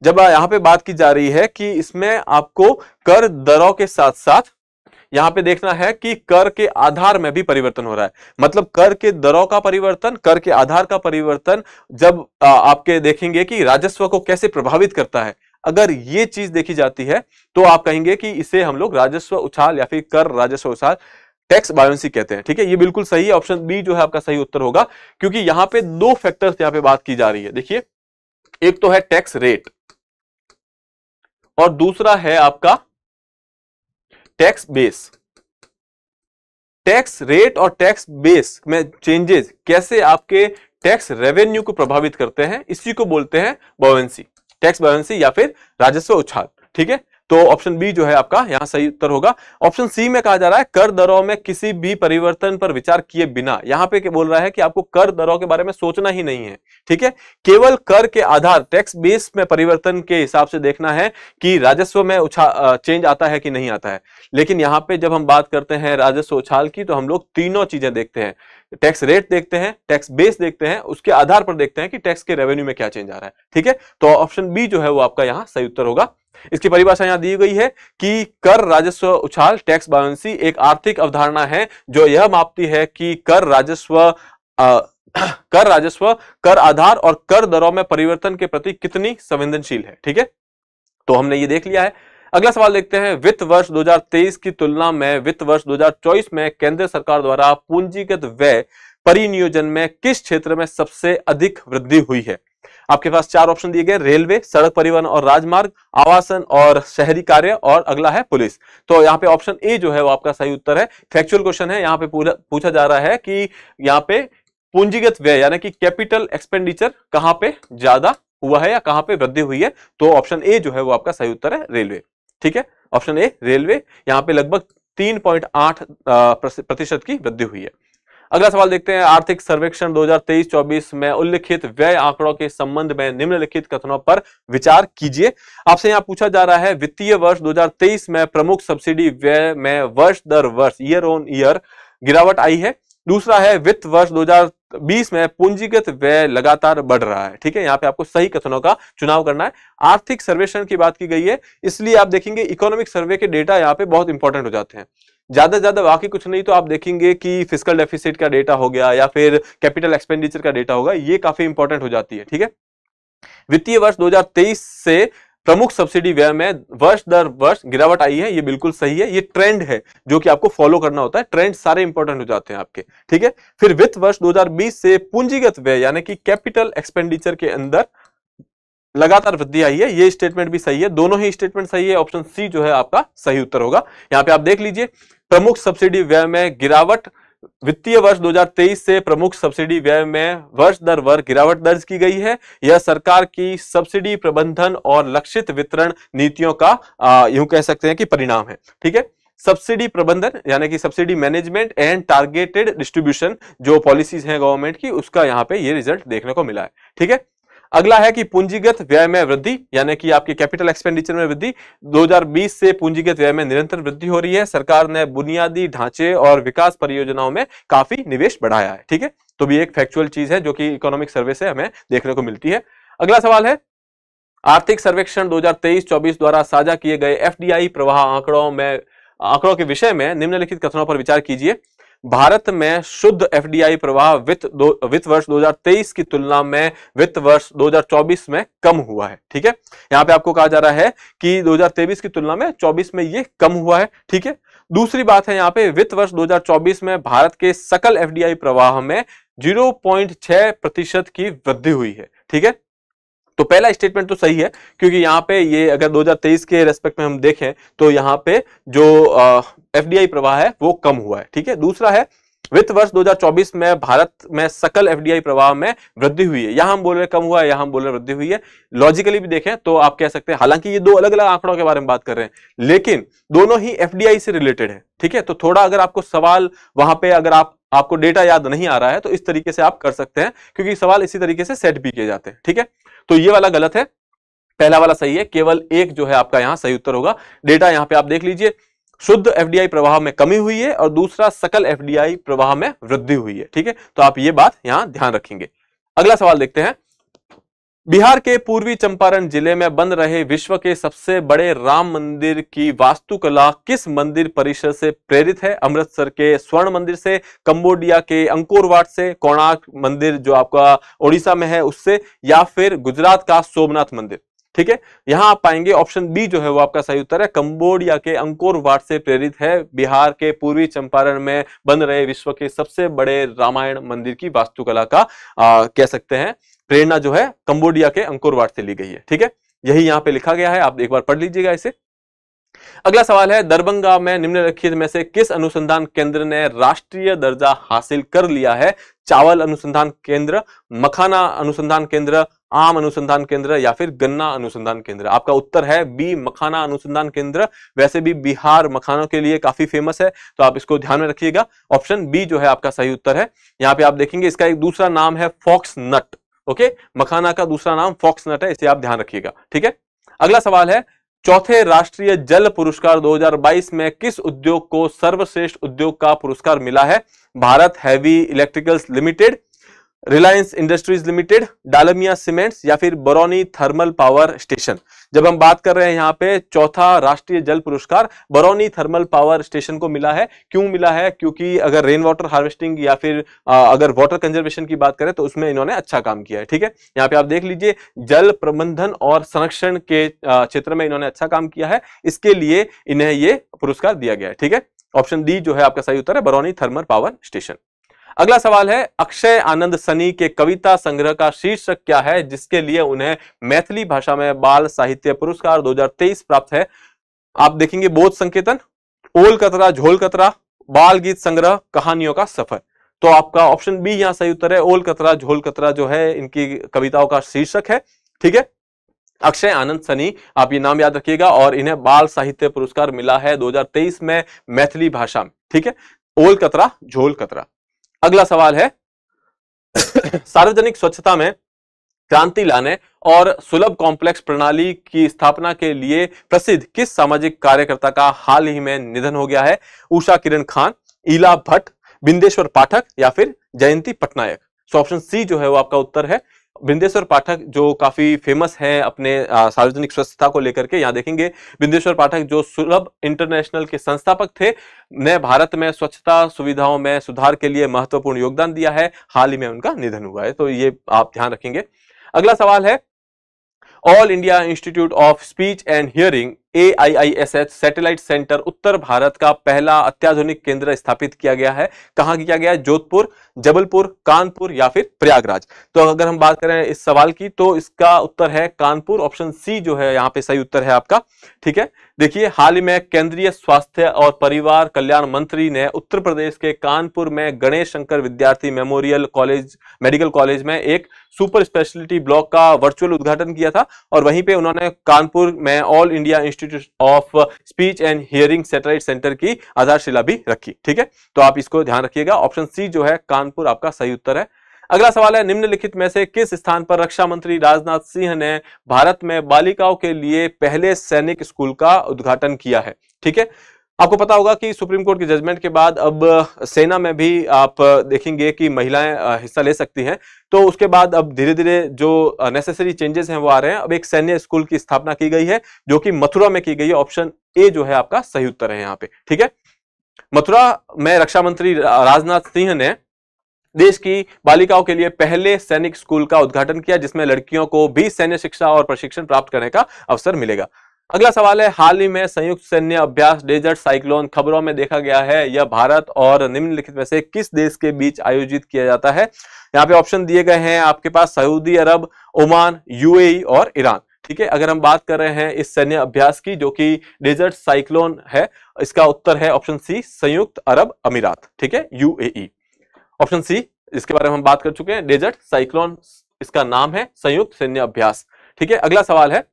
जब यहाँ पे बात की जा रही है कि इसमें आपको कर दरों के साथ साथ यहाँ पे देखना है कि कर के आधार में भी परिवर्तन हो रहा है, मतलब कर के दरों का परिवर्तन, कर के आधार का परिवर्तन। जब आपके देखेंगे कि राजस्व को कैसे प्रभावित करता है, अगर ये चीज देखी जाती है तो आप कहेंगे कि इसे हम लोग राजस्व उछाल या फिर कर राजस्व उछाल, टैक्स बायोन्सी कहते हैं। ठीक है, ये बिल्कुल सही है, ऑप्शन बी जो है आपका सही उत्तर होगा, क्योंकि यहाँ पे दो फैक्टर्स यहाँ पे बात की जा रही है। देखिए, एक तो है टैक्स रेट और दूसरा है आपका टैक्स बेस। टैक्स रेट और टैक्स बेस में चेंजेस कैसे आपके टैक्स रेवेन्यू को प्रभावित करते हैं, इसी को बोलते हैं बायोन्सी, टैक्स बायोन्सी या फिर राजस्व उछाल। ठीक है, तो ऑप्शन बी जो है आपका यहां सही उत्तर होगा। ऑप्शन सी में कहा जा रहा है कर दरों में किसी भी परिवर्तन पर विचार किए बिना, यहां पे बोल रहा है कि आपको कर दरों के बारे में सोचना ही नहीं है। ठीक है, केवल कर के आधार टैक्स बेस में परिवर्तन के हिसाब से देखना है कि राजस्व में चेंज आता है कि नहीं आता है। लेकिन यहाँ पे जब हम बात करते हैं राजस्व उछाल की, तो हम लोग तीनों चीजें देखते हैं, टैक्स रेट देखते हैं, टैक्स बेस देखते हैं, उसके आधार पर देखते हैं कि टैक्स के रेवेन्यू में क्या चेंज आ रहा है। ठीक है, तो ऑप्शन बी जो है वो आपका यहाँ सही उत्तर होगा। इसकी परिभाषा यहां दी गई है कि कर राजस्व उछाल टैक्स बायोन्सी एक आर्थिक अवधारणा है जो यह मापती है कि कर राजस्व कर आधार और कर दरों में परिवर्तन के प्रति कितनी संवेदनशील है। ठीक है, तो हमने ये देख लिया है। अगला सवाल देखते हैं, वित्त वर्ष 2023 की तुलना में वित्त वर्ष 2024 में केंद्र सरकार द्वारा पूंजीगत व्यय परिनियोजन में किस क्षेत्र में सबसे अधिक वृद्धि हुई है। आपके पास चार ऑप्शन दिए गए, रेलवे, सड़क परिवहन और राजमार्ग, आवासन और शहरी कार्य, और अगला है पुलिस। तो यहाँ पे ऑप्शन ए जो है वो आपका सही उत्तर है। फैक्चुअल क्वेश्चन है, यहाँ पे पूछा जा रहा है कि यहाँ पे पूंजीगत व्यय यानी कि कैपिटल एक्सपेंडिचर कहाँ पे ज्यादा हुआ है या कहाँ पे वृद्धि हुई है। तो ऑप्शन ए जो है वो आपका सही उत्तर है, रेलवे। ठीक है, ऑप्शन ए रेलवे, यहाँ पे लगभग 3.8% की वृद्धि हुई है। अगला सवाल देखते हैं, आर्थिक सर्वेक्षण 2023-24 में उल्लिखित व्यय आंकड़ों के संबंध में निम्नलिखित कथनों पर विचार कीजिए। आपसे यहाँ पूछा जा रहा है वित्तीय वर्ष 2023 में प्रमुख सब्सिडी व्यय में वर्ष दर वर्ष ईयर ऑन ईयर गिरावट आई है। दूसरा है वित्त वर्ष 2020 में पूंजीगत व्यय लगातार बढ़ रहा है। ठीक है, यहाँ पे आपको सही कथनों का चुनाव करना है। आर्थिक सर्वेक्षण की बात की गई है, इसलिए आप देखेंगे इकोनॉमिक सर्वे के डेटा यहाँ पे बहुत इंपॉर्टेंट हो जाते हैं। ज्यादा ज्यादा बाकी कुछ नहीं तो आप देखेंगे कि फिस्कल डेफिसिट का डेटा हो गया या फिर कैपिटल एक्सपेंडिचर का डेटा होगा, ये काफी इंपॉर्टेंट हो जाती है। ठीक है, वित्तीय वर्ष 2023 से प्रमुख सब्सिडी व्यय में वर्ष दर वर्ष गिरावट आई है, ये बिल्कुल सही है। ये ट्रेंड है जो कि आपको फॉलो करना होता है, ट्रेंड सारे इंपॉर्टेंट हो जाते हैं आपके। ठीक है, फिर वित्त वर्ष 2020 से पूंजीगत व्यय यानी कि कैपिटल एक्सपेंडिचर के अंदर लगातार वृद्धि आई है, ये स्टेटमेंट भी सही है, दोनों ही स्टेटमेंट सही है। ऑप्शन सी जो है आपका सही उत्तर होगा। यहाँ पे आप देख लीजिए, प्रमुख सब्सिडी व्यय में गिरावट, वित्तीय वर्ष 2023 से प्रमुख सब्सिडी व्यय में वर्ष दर वर्ष गिरावट दर्ज की गई है। यह सरकार की सब्सिडी प्रबंधन और लक्षित वितरण नीतियों का यूं कह सकते हैं कि परिणाम है। ठीक है, सब्सिडी प्रबंधन यानी कि subsidy management and targeted distribution जो पॉलिसीज हैं गवर्नमेंट की, उसका यहाँ पे ये रिजल्ट देखने को मिला है। ठीक है, अगला है कि पूंजीगत व्यय में वृद्धि यानी कि आपके कैपिटल एक्सपेंडिचर में वृद्धि, 2020 से पूंजीगत व्यय में निरंतर वृद्धि हो रही है। सरकार ने बुनियादी ढांचे और विकास परियोजनाओं में काफी निवेश बढ़ाया है। ठीक है, तो भी एक फैक्चुअल चीज है जो कि इकोनॉमिक सर्वे से हमें देखने को मिलती है। अगला सवाल है, आर्थिक सर्वेक्षण 2023-24 द्वारा साझा किए गए FDI प्रवाह आंकड़ों के विषय में निम्नलिखित कथनों पर विचार कीजिए। भारत में शुद्ध FDI प्रवाह वित्त वर्ष 2023 की तुलना में वित्त वर्ष 2024 में कम हुआ है। ठीक है, यहाँ पे आपको कहा जा रहा है कि 2023 की तुलना में 24 में ये कम हुआ है। ठीक है, दूसरी बात है यहाँ पे वित्त वर्ष 2024 में भारत के सकल FDI प्रवाह में 0.6% की वृद्धि हुई है। ठीक है, तो पहला स्टेटमेंट तो सही है, क्योंकि यहाँ पे ये अगर 2023 के रेस्पेक्ट में हम देखें तो यहाँ पे जो FDI प्रवाह है वो कम हुआ है। ठीक है, दूसरा है वित्त वर्ष 2024 में भारत में सकल FDI प्रवाह में वृद्धि हुई है। यहां हम बोल रहे कम हुआ है, यहां हम बोल रहे वृद्धि हुई है। लॉजिकली भी देखें तो आप कह सकते हैं, हालांकि ये दो अलग अलग आंकड़ों के बारे में बात कर रहे हैं, लेकिन दोनों ही FDI से रिलेटेड है। ठीक है, तो थोड़ा अगर आपको सवाल वहां पे अगर आपको डेटा याद नहीं आ रहा है तो इस तरीके से आप कर सकते हैं, क्योंकि सवाल इसी तरीके से सेट भी किए जाते हैं। ठीक है, तो ये वाला गलत है, पहला वाला सही है, केवल एक जो है आपका यहाँ सही उत्तर होगा। डेटा यहाँ पे आप देख लीजिए, शुद्ध FDI प्रवाह में कमी हुई है और दूसरा सकल FDI प्रवाह में वृद्धि हुई है। ठीक है, तो आप ये बात यहाँ ध्यान रखेंगे। अगला सवाल देखते हैं, बिहार के पूर्वी चंपारण जिले में बन रहे विश्व के सबसे बड़े राम मंदिर की वास्तुकला किस मंदिर परिसर से प्रेरित है? अमृतसर के स्वर्ण मंदिर से, कंबोडिया के अंकोर वाट से, कोणार्क मंदिर जो आपका ओडिशा में है उससे, या फिर गुजरात का सोमनाथ मंदिर। ठीक है, यहां आप पाएंगे ऑप्शन बी जो है वो आपका सही उत्तर है, कंबोडिया के अंकोर वाट से प्रेरित है बिहार के पूर्वी चंपारण में बन रहे विश्व के सबसे बड़े रामायण मंदिर की वास्तुकला का कह सकते हैं प्रेरणा जो है कंबोडिया के अंकोर वाट से ली गई है। ठीक है, यही यहाँ पे लिखा गया है, आप एक बार पढ़ लीजिएगा इसे। अगला सवाल है, दरभंगा में निम्नलिखित में से किस अनुसंधान केंद्र ने राष्ट्रीय दर्जा हासिल कर लिया है? चावल अनुसंधान केंद्र, मखाना अनुसंधान केंद्र, आम अनुसंधान केंद्र, या फिर गन्ना अनुसंधान केंद्र। आपका उत्तर है बी, मखाना अनुसंधान केंद्र। वैसे भी बिहार मखानों के लिए काफी फेमस है, तो आप इसको ध्यान में रखिएगा, ऑप्शन बी जो है आपका सही उत्तर है। यहाँ पे आप देखेंगे इसका एक दूसरा नाम है फॉक्स नट। ओके, मखाना का दूसरा नाम फॉक्स नट है, इसे आप ध्यान रखिएगा। ठीक है, अगला सवाल है, चौथे राष्ट्रीय जल पुरस्कार 2022 में किस उद्योग को सर्वश्रेष्ठ उद्योग का पुरस्कार मिला है? Bharat heavy electricals limited, Reliance industries limited, डालमिया सीमेंट्स, या फिर बरौनी थर्मल पावर स्टेशन। जब हम बात कर रहे हैं यहाँ पे चौथा राष्ट्रीय जल पुरस्कार बरौनी थर्मल पावर स्टेशन को मिला है। क्यों मिला है? क्योंकि अगर रेन वाटर हार्वेस्टिंग या फिर अगर वाटर कंजर्वेशन की बात करें तो उसमें इन्होंने अच्छा काम किया है। ठीक है, यहाँ पे आप देख लीजिए, जल प्रबंधन और संरक्षण के क्षेत्र में इन्होंने अच्छा काम किया है, इसके लिए इन्हें ये पुरस्कार दिया गया है। ठीक है, ऑप्शन डी जो है आपका सही उत्तर है, बरौनी थर्मल पावर स्टेशन। अगला सवाल है, अक्षय आनंद सनी के कविता संग्रह का शीर्षक क्या है जिसके लिए उन्हें मैथिली भाषा में बाल साहित्य पुरस्कार 2023 प्राप्त है? आप देखेंगे बोध संकेतन, ओल कतरा झोल कतरा, बाल गीत संग्रह, कहानियों का सफर। तो आपका ऑप्शन बी यहाँ सही उत्तर है, ओल कतरा झोल कतरा जो है इनकी कविताओं का शीर्षक है। ठीक है, अक्षय आनंद सनी, आप ये नाम याद रखिएगा, और इन्हें बाल साहित्य पुरस्कार मिला है 2023 में मैथिली भाषा में। ठीक है, ओल कतरा झोल कतरा। अगला सवाल है, सार्वजनिक स्वच्छता में क्रांति लाने और सुलभ कॉम्प्लेक्स प्रणाली की स्थापना के लिए प्रसिद्ध किस सामाजिक कार्यकर्ता का हाल ही में निधन हो गया है? उषा किरण खान, ईला भट्ट, बिंदेश्वर पाठक, या फिर जयंती पटनायक। सो ऑप्शन सी जो है वो आपका उत्तर है, बिंदेश्वर पाठक जो काफी फेमस हैं अपने सार्वजनिक स्वच्छता को लेकर के। यहाँ देखेंगे बिंदेश्वर पाठक जो सुलभ इंटरनेशनल के संस्थापक थे, ने भारत में स्वच्छता सुविधाओं में सुधार के लिए महत्वपूर्ण योगदान दिया है, हाल ही में उनका निधन हुआ है, तो ये आप ध्यान रखेंगे। अगला सवाल है, all India institute of speech and Hearing AIISH satellite centre उत्तर भारत का पहला अत्याधुनिक केंद्र स्थापित किया गया है। कहां किया गया है? जोधपुर, जबलपुर, कानपुर, या फिर प्रयागराज। तो अगर हम बात करें इस सवाल की तो इसका उत्तर है कानपुर, ऑप्शन सी जो है यहाँ पे सही उत्तर है आपका। ठीक है, देखिए हाल ही में केंद्रीय स्वास्थ्य और परिवार कल्याण मंत्री ने उत्तर प्रदेश के कानपुर में गणेश शंकर विद्यार्थी मेमोरियल कॉलेज मेडिकल कॉलेज में एक सुपर स्पेशलिटी ब्लॉक का वर्चुअल उद्घाटन किया था, और वहीं पे उन्होंने कानपुर में all India institute of speech and hearing satellite centre की आधारशिला भी रखी। ठीक है, तो आप इसको ध्यान रखिएगा, ऑप्शन सी जो है कानपुर आपका सही उत्तर है। अगला सवाल है, निम्नलिखित में से किस स्थान पर रक्षा मंत्री राजनाथ सिंह ने भारत में बालिकाओं के लिए पहले सैनिक स्कूल का उद्घाटन किया है? ठीक है, आपको पता होगा कि सुप्रीम कोर्ट के जजमेंट के बाद अब सेना में भी आप देखेंगे कि महिलाएं हिस्सा ले सकती हैं, तो उसके बाद अब धीरे धीरे जो नेसेसरी चेंजेस हैं वो आ रहे हैं। अब एक सैन्य स्कूल की स्थापना की गई है जो कि मथुरा में की गई है, ऑप्शन ए जो है आपका सही उत्तर है यहाँ पे। ठीक है, मथुरा में रक्षा मंत्री राजनाथ सिंह ने देश की बालिकाओं के लिए पहले सैनिक स्कूल का उद्घाटन किया, जिसमें लड़कियों को भी सैन्य शिक्षा और प्रशिक्षण प्राप्त करने का अवसर मिलेगा। अगला सवाल है, हाल ही में संयुक्त सैन्य अभ्यास डेजर्ट साइक्लोन खबरों में देखा गया है, यह भारत और निम्नलिखित में से किस देश के बीच आयोजित किया जाता है? यहाँ पे ऑप्शन दिए गए हैं आपके पास, सऊदी अरब, ओमान, UAE और ईरान। ठीक है, अगर हम बात कर रहे हैं इस सैन्य अभ्यास की जो कि डेजर्ट साइक्लोन है, इसका उत्तर है ऑप्शन सी, संयुक्त अरब अमीरात। ठीक है, UAE ऑप्शन सी, इसके बारे में हम बात कर चुके हैं, डेजर्ट साइक्लोन इसका नाम है, संयुक्त सैन्य अभ्यास। ठीक है, अगला सवाल है,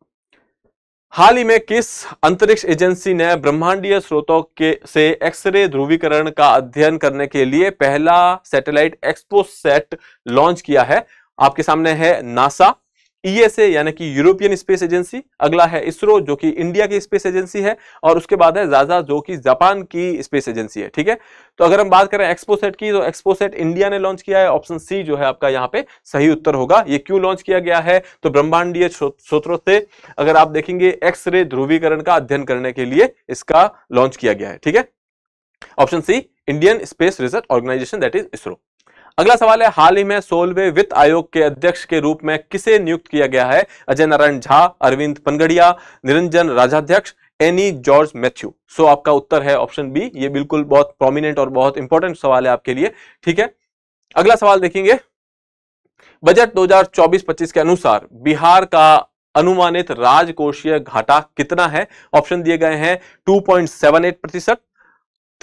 हाल ही में किस अंतरिक्ष एजेंसी ने ब्रह्मांडीय स्रोतों के से एक्सरे ध्रुवीकरण का अध्ययन करने के लिए पहला सैटेलाइट एक्सपोसेट लॉन्च किया है? आपके सामने है नासा, ईएसए यानी कि यूरोपियन स्पेस एजेंसी, अगला है इसरो जो कि इंडिया की स्पेस एजेंसी है, और उसके बाद है जाजा जो कि जापान की स्पेस एजेंसी है। ठीक है, तो अगर हम बात करें एक्सपोसेट की तो एक्सपोसेट इंडिया ने लॉन्च किया है। ऑप्शन सी जो है आपका यहाँ पे सही उत्तर होगा। ये क्यों लॉन्च किया गया है तो ब्रह्मांडीय स्रोतों से अगर आप देखेंगे एक्सरे ध्रुवीकरण का अध्ययन करने के लिए इसका लॉन्च किया गया है। ठीक है, option C Indian space research organisation that is इसरो। अगला सवाल है हाल ही में सोलवे वित्त आयोग के अध्यक्ष के रूप में किसे नियुक्त किया गया है? अजय नारायण झा, अरविंद पनगढ़िया, निरंजन राजाध्यक्ष, एनी जॉर्ज मैथ्यू। सो आपका उत्तर है ऑप्शन बी। ये बिल्कुल बहुत प्रोमिनेंट और बहुत इंपॉर्टेंट सवाल है आपके लिए। ठीक है, अगला सवाल देखेंगे। बजट 2024-25 के अनुसार बिहार का अनुमानित राजकोषीय घाटा कितना है? ऑप्शन दिए गए हैं 2.78%,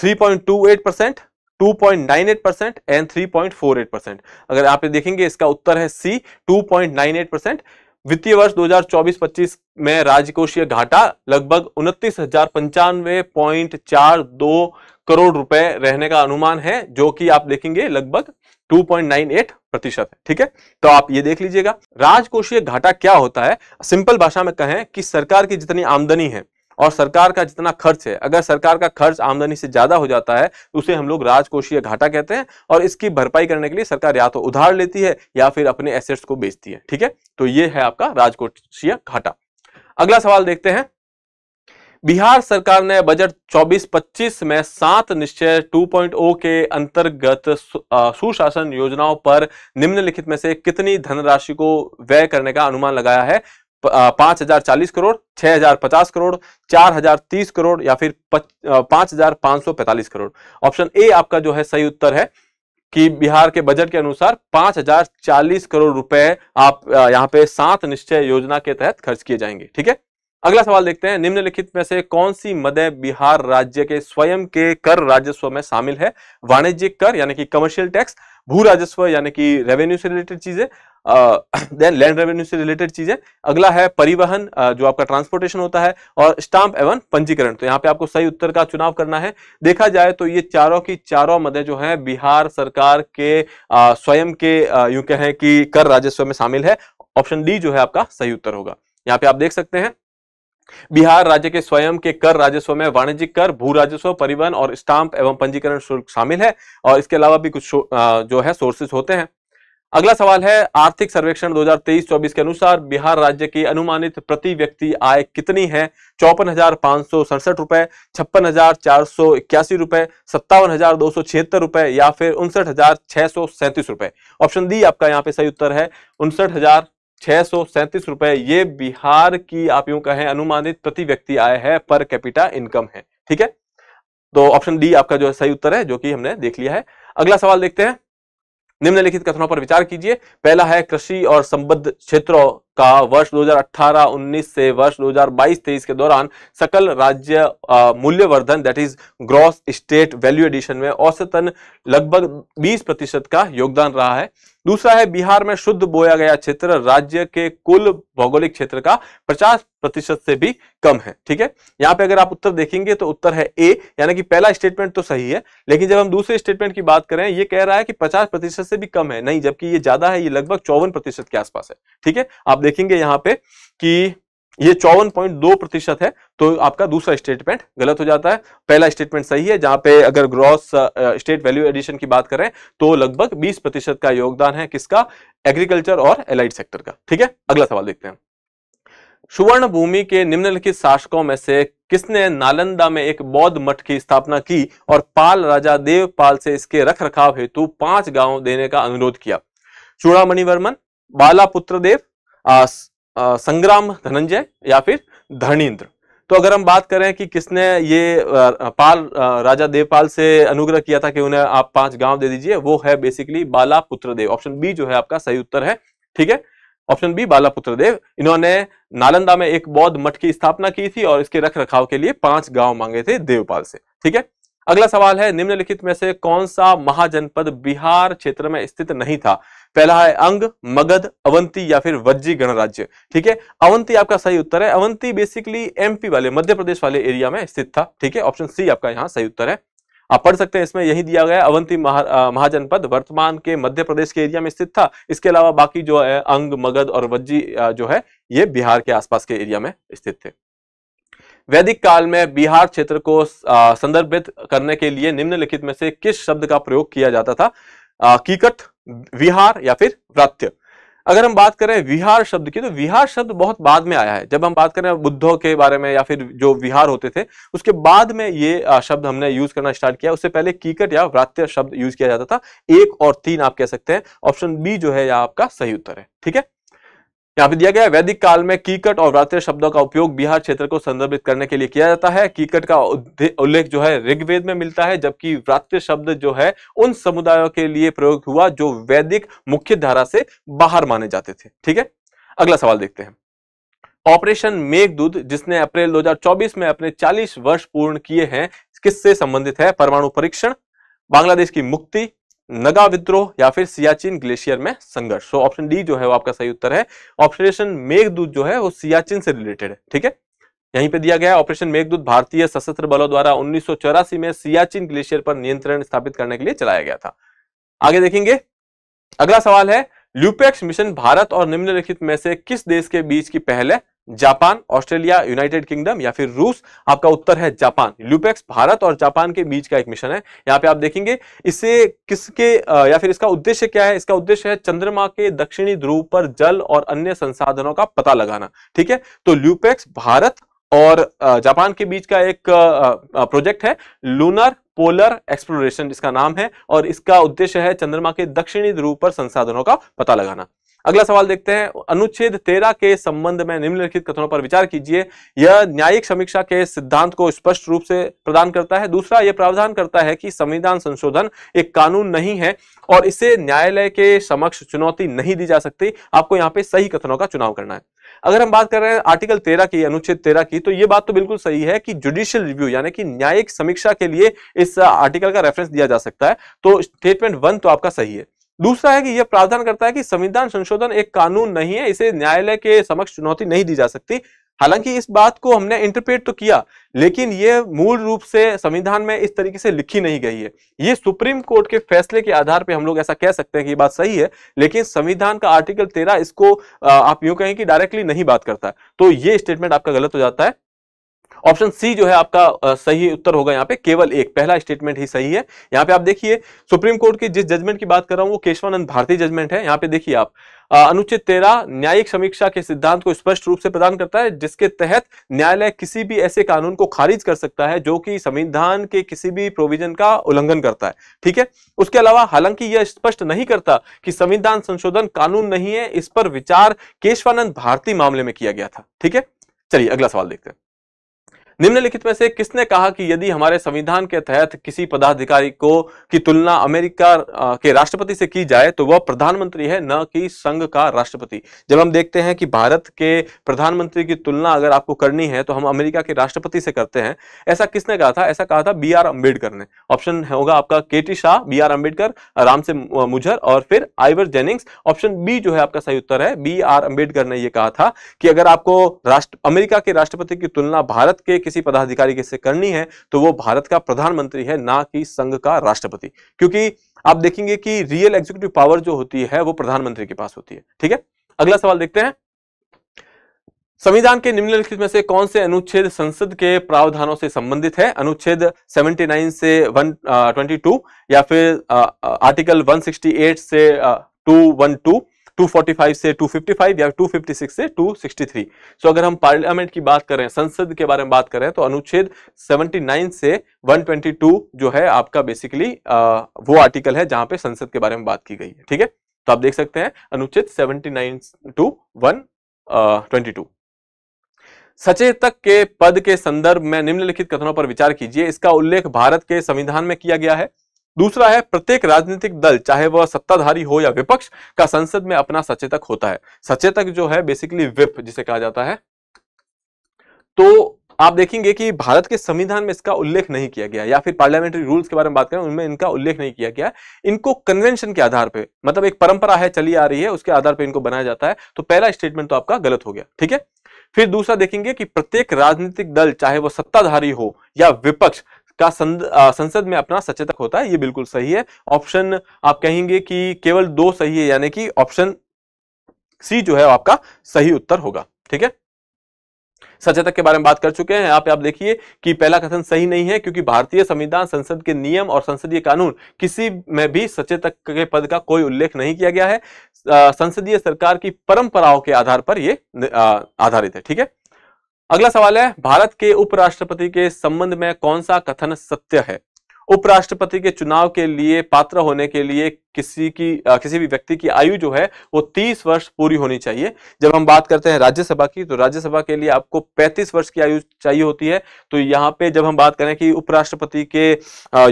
3.28%, 2.98% एंड 3.48%। अगर आप देखेंगे इसका उत्तर है सी 2.98%। वित्तीय वर्ष 2024-25 में राजकोषीय घाटा लगभग 29,095.42 करोड़ रुपए रहने का अनुमान है, जो कि आप देखेंगे लगभग 2.98% है। ठीक है, तो आप ये देख लीजिएगा। राजकोषीय घाटा क्या होता है? सिंपल भाषा में कहें कि सरकार की जितनी आमदनी है और सरकार का जितना खर्च है, अगर सरकार का खर्च आमदनी से ज्यादा हो जाता है तो उसे हम लोग राजकोषीय घाटा कहते हैं, और इसकी भरपाई करने के लिए सरकार या तो उधार लेती है या फिर अपने एसेट्स को बेचती है। ठीक है, तो ये है आपका राजकोषीय घाटा। अगला सवाल देखते हैं। बिहार सरकार ने बजट 24-25 में 7 निश्चय 2.0 के अंतर्गत सुशासन योजनाओं पर निम्नलिखित में से कितनी धनराशि को व्यय करने का अनुमान लगाया है? 5,040 करोड़, 6,050 करोड़, 4,030 करोड़ या फिर 5,545 करोड़। ऑप्शन ए आपका जो है सही उत्तर है कि बिहार के बजट के अनुसार 5,040 करोड़ रुपए आप यहाँ पे 7 निश्चय योजना के तहत खर्च किए जाएंगे। ठीक है, अगला सवाल देखते हैं। निम्नलिखित में से कौन सी मदें बिहार राज्य के स्वयं के कर राजस्व में शामिल है? वाणिज्यिक कर यानी कि कमर्शियल टैक्स, भू राजस्व यानी कि रेवेन्यू से रिलेटेड चीजें, देन लैंड रेवेन्यू से रिलेटेड चीजें, अगला है परिवहन जो आपका ट्रांसपोर्टेशन होता है, और स्टाम्प एवं पंजीकरण। तो यहाँ पे आपको सही उत्तर का चुनाव करना है। देखा जाए तो ये चारों की चारों मदें जो हैं बिहार सरकार के स्वयं के यूं कहें कि कर राजस्व में शामिल है। ऑप्शन डी जो है आपका सही उत्तर होगा। यहाँ पे आप देख सकते हैं बिहार राज्य के स्वयं के कर राजस्व में वाणिज्यिक कर, भू राजस्व, परिवहन और स्टाम्प एवं पंजीकरण शुल्क शामिल है, और इसके अलावा भी कुछ जो है सोर्सेस होते हैं। अगला सवाल है आर्थिक सर्वेक्षण 2023-24 के अनुसार बिहार राज्य की अनुमानित प्रति व्यक्ति आय कितनी है? 54,567 रुपए, 56,481 रुपए, 57,276 रुपए या फिर 59,637 रुपए। ऑप्शन डी आपका यहाँ पे सही उत्तर है 59,637 रुपए। ये बिहार की आप यूं कहें अनुमानित प्रति व्यक्ति आय है, पर कैपिटा इनकम है। ठीक है, तो ऑप्शन डी आपका जो है सही उत्तर है, जो कि हमने देख लिया है। अगला सवाल देखते हैं। निम्नलिखित कथनों पर विचार कीजिए। पहला है कृषि और संबद्ध क्षेत्रों का वर्ष 2018-19 से वर्ष 2022-23 के दौरान सकल राज्य मूल्यवर्धन that is gross state value addition में औसतन लगभग 20% का योगदान रहा है। दूसरा है बिहार में शुद्ध बोया गया क्षेत्र राज्य के कुल भौगोलिक क्षेत्र का 50% से भी कम है। ठीक है, यहाँ पे अगर आप उत्तर देखेंगे तो उत्तर है ए, यानी कि पहला स्टेटमेंट तो सही है, लेकिन जब हम दूसरे स्टेटमेंट की बात करें ये कह रहा है कि 50% से भी कम है, नहीं, जबकि ये ज्यादा है, ये लगभग 54% के आसपास है। ठीक है, आप देखेंगे यहाँ पे कि ये 54.2% है, तो आपका दूसरा स्टेटमेंट गलत हो जाता है। पहला स्टेटमेंट सही है, जहां पे अगर ग्रॉस स्टेट वैल्यू एडिशन की बात करें तो लगभग 20% का योगदान है, किसका? एग्रीकल्चर और एलाइड सेक्टर का। ठीक है, अगला सवाल देखते हैं। सुवर्ण भूमि के निम्नलिखित शासकों में से किसने नालंदा में एक बौद्ध मठ की स्थापना की और पाल राजा देवपाल से इसके रखरखाव हेतु 5 गांव देने का अनुरोध किया? चूड़ामणि वर्मन, बाला पुत्र देव, संग्राम धनंजय या फिर धर्णीन्द्र। तो अगर हम बात करें कि किसने ये पाल राजा देवपाल से अनुग्रह किया था कि उन्हें आप 5 गांव दे दीजिए, वो है बेसिकली बाला पुत्र देव। ऑप्शन बी जो है आपका सही उत्तर है। ठीक है, ऑप्शन बी बाला पुत्र देव। इन्होंने नालंदा में एक बौद्ध मठ की स्थापना की थी और इसके रखरखाव के लिए 5 गांव मांगे थे देवपाल से। ठीक है, अगला सवाल है। निम्नलिखित में से कौन सा महाजनपद बिहार क्षेत्र में स्थित नहीं था? पहला है अंग, मगध, अवंती या फिर वज्जी गणराज्य। ठीक है, अवंती आपका सही उत्तर है। अवंती बेसिकली एमपी वाले, मध्य प्रदेश वाले एरिया में स्थित था। ठीक है, ऑप्शन सी आपका यहाँ सही उत्तर है। आप पढ़ सकते हैं इसमें, यही दिया गया अवंती महाजनपद वर्तमान के मध्य प्रदेश के एरिया में स्थित था। इसके अलावा बाकी जो है अंग, मगध और वज्जी जो है ये बिहार के आसपास के एरिया में स्थित थे। वैदिक काल में बिहार क्षेत्र को संदर्भित करने के लिए निम्नलिखित में से किस शब्द का प्रयोग किया जाता था? कीकट, विहार या फिर व्रात्य। अगर हम बात करें विहार शब्द की तो विहार शब्द बहुत बाद में आया है। जब हम बात करें बुद्धों के बारे में या फिर जो विहार होते थे उसके बाद में ये शब्द हमने यूज करना स्टार्ट किया। उससे पहले कीकट या व्रात्य शब्द यूज किया जाता था। 1 और 3 आप कह सकते हैं। ऑप्शन बी जो है यहाँ आपका सही उत्तर है। ठीक है, यहाँ पे दिया गया वैदिक काल में कीकट और व्रात्य शब्दों का उपयोग बिहार क्षेत्र को संदर्भित करने के लिए किया जाता है। कीकट का उल्लेख जो है ऋग्वेद में मिलता है, जबकि व्रात्य शब्द जो है उन समुदायों के लिए प्रयोग हुआ जो वैदिक मुख्य धारा से बाहर माने जाते थे। ठीक है, अगला सवाल देखते हैं। ऑपरेशन मेघदूत जिसने अप्रैल 2024 में अपने 40 वर्ष पूर्ण किए हैं किससे संबंधित है? परमाणु परीक्षण, बांग्लादेश की मुक्ति, नगा विद्रोह या फिर सियाचिन ग्लेशियर में संघर्ष। तो ऑप्शन डी जो है वो आपका सही उत्तर है। ऑपरेशन मेघदूत जो है वो सियाचिन से रिलेटेड है। ठीक है, यहीं पे दिया गया ऑपरेशन मेघदूत भारतीय सशस्त्र बलों द्वारा 1984 में सियाचिन ग्लेशियर पर नियंत्रण स्थापित करने के लिए चलाया गया था। आगे देखेंगे, अगला सवाल है ल्यूपेक्स मिशन भारत और निम्नलिखित में से किस देश के बीच की पहल है? जापान, ऑस्ट्रेलिया, यूनाइटेड किंगडम या फिर रूस। आपका उत्तर है जापान। ल्यूपेक्स भारत और जापान के बीच का एक मिशन है। यहाँ पे आप देखेंगे इसे किसके या फिर इसका उद्देश्य क्या है? इसका उद्देश्य है चंद्रमा के दक्षिणी ध्रुव पर जल और अन्य संसाधनों का पता लगाना। ठीक है, तो ल्यूपेक्स भारत और जापान के बीच का एक प्रोजेक्ट है। लूनर पोलर एक्सप्लोरेशन इसका नाम है और इसका उद्देश्य है चंद्रमा के दक्षिणी ध्रुव पर संसाधनों का पता लगाना। अगला सवाल देखते हैं। अनुच्छेद 13 के संबंध में निम्नलिखित कथनों पर विचार कीजिए। यह न्यायिक समीक्षा के सिद्धांत को स्पष्ट रूप से प्रदान करता है। दूसरा, यह प्रावधान करता है कि संविधान संशोधन एक कानून नहीं है और इसे न्यायालय के समक्ष चुनौती नहीं दी जा सकती। आपको यहाँ पे सही कथनों का चुनाव करना है। अगर हम बात कर रहे हैं आर्टिकल 13 की, अनुच्छेद 13 की, तो यह बात तो बिल्कुल सही है कि जुडिशियल रिव्यू यानी कि न्यायिक समीक्षा के लिए इस आर्टिकल का रेफरेंस दिया जा सकता है। तो स्टेटमेंट 1 तो आपका सही है। दूसरा है कि यह प्रावधान करता है कि संविधान संशोधन एक कानून नहीं है, इसे न्यायालय के समक्ष चुनौती नहीं दी जा सकती। हालांकि इस बात को हमने इंटरप्रेट तो किया, लेकिन यह मूल रूप से संविधान में इस तरीके से लिखी नहीं गई है। ये सुप्रीम कोर्ट के फैसले के आधार पे हम लोग ऐसा कह सकते हैं कि ये बात सही है, लेकिन संविधान का आर्टिकल 13 इसको आप यूं कहें कि डायरेक्टली नहीं बात करता, तो ये स्टेटमेंट आपका गलत हो जाता है। ऑप्शन सी जो है आपका सही उत्तर होगा। यहाँ पे केवल एक पहला स्टेटमेंट ही सही है। यहाँ पे आप देखिए सुप्रीम कोर्ट के जिस जजमेंट की बात कर रहा हूँ वो केशवानंद भारती जजमेंट है। यहाँ पे देखिए आप अनुच्छेद 13 न्यायिक समीक्षा के सिद्धांत को स्पष्ट रूप से प्रदान करता है, जिसके तहत न्यायालय किसी भी ऐसे कानून को खारिज कर सकता है जो कि संविधान के किसी भी प्रोविजन का उल्लंघन करता है। ठीक है, उसके अलावा हालांकि यह स्पष्ट नहीं करता कि संविधान संशोधन कानून नहीं है, इस पर विचार केशवानंद भारती मामले में किया गया था। ठीक है, चलिए अगला सवाल देखते हैं। निम्नलिखित में से किसने कहा कि यदि हमारे संविधान के तहत किसी पदाधिकारी को की तुलना अमेरिका के राष्ट्रपति से की जाए तो वह प्रधानमंत्री है, न कि संघ का राष्ट्रपति। जब हम देखते हैं कि भारत के प्रधानमंत्री की तुलना अगर आपको करनी है तो हम अमेरिका के राष्ट्रपति से करते हैं, ऐसा किसने कहा था? ऐसा कहा था BR अम्बेडकर ने। ऑप्शन होगा आपका KT शाह, BR अम्बेडकर, राम से मुजहर और फिर आइवर जेनिंग्स। ऑप्शन बी जो है आपका सही उत्तर है। BR अम्बेडकर ने यह कहा था कि अगर आपको अमेरिका के राष्ट्रपति की तुलना भारत के किसी पदाधिकारी के से करनी है तो वो भारत का प्रधानमंत्री है, ना कि संघ का राष्ट्रपति, क्योंकि आप देखेंगे कि रियल एग्जीक्यूटिव पावर जो होती है वो प्रधानमंत्री के पास होती है। ठीक है, अगला सवाल देखते हैं। संविधान के निम्नलिखित में से कौन से अनुच्छेद संसद के प्रावधानों से संबंधित है? अनुच्छेद 79 से 122 या फिर आर्टिकल 168 से 212, 245 से 255 या 256 से 263। सो अगर हम पार्लियामेंट की बात करें, संसद के बारे में बात करें, तो अनुच्छेद 79 से 122 जो है आपका बेसिकली वो आर्टिकल है जहां पे संसद के बारे में बात की गई है। ठीक है, तो आप देख सकते हैं अनुच्छेद 79 टू 122। सचेतक के पद के संदर्भ में निम्नलिखित कथनों पर विचार कीजिए। इसका उल्लेख भारत के संविधान में किया गया है। दूसरा है प्रत्येक राजनीतिक दल चाहे वह सत्ताधारी हो या विपक्ष का संसद में अपना सचेतक होता है। सचेतक जो है बेसिकली व्हिप जिसे कहा जाता है। तो आप देखेंगे कि भारत के संविधान में इसका उल्लेख नहीं किया गया, या फिर पार्लियामेंट्री रूल्स के बारे में बात करें उनमें इनका उल्लेख नहीं किया गया। इनको कन्वेंशन के आधार पर, मतलब एक परंपरा है चली आ रही है, उसके आधार पर इनको बनाया जाता है। तो पहला स्टेटमेंट तो आपका गलत हो गया। ठीक है, फिर दूसरा देखेंगे कि प्रत्येक राजनीतिक दल चाहे वह सत्ताधारी हो या विपक्ष का संसद में अपना सचेतक होता है। ये बिल्कुल सही है। ऑप्शन आप कहेंगे कि केवल दो सही है, यानी कि ऑप्शन सी जो है आपका सही उत्तर होगा। ठीक है, सचेतक के बारे में बात कर चुके हैं। यहाँ पे आप देखिए कि पहला कथन सही नहीं है, क्योंकि भारतीय संविधान, संसद के नियम और संसदीय कानून किसी में भी सचेतक के पद का कोई उल्लेख नहीं किया गया है। संसदीय सरकार की परंपराओं के आधार पर ये आधारित है। ठीक है, अगला सवाल है, भारत के उपराष्ट्रपति के संबंध में कौन सा कथन सत्य है? उपराष्ट्रपति के चुनाव के लिए पात्र होने के लिए किसी भी व्यक्ति की आयु जो है वो 30 वर्ष पूरी होनी चाहिए। जब हम बात करते हैं राज्यसभा की, तो राज्यसभा के लिए आपको 35 वर्ष की आयु चाहिए होती है। तो यहाँ पे जब हम बात करें कि उपराष्ट्रपति के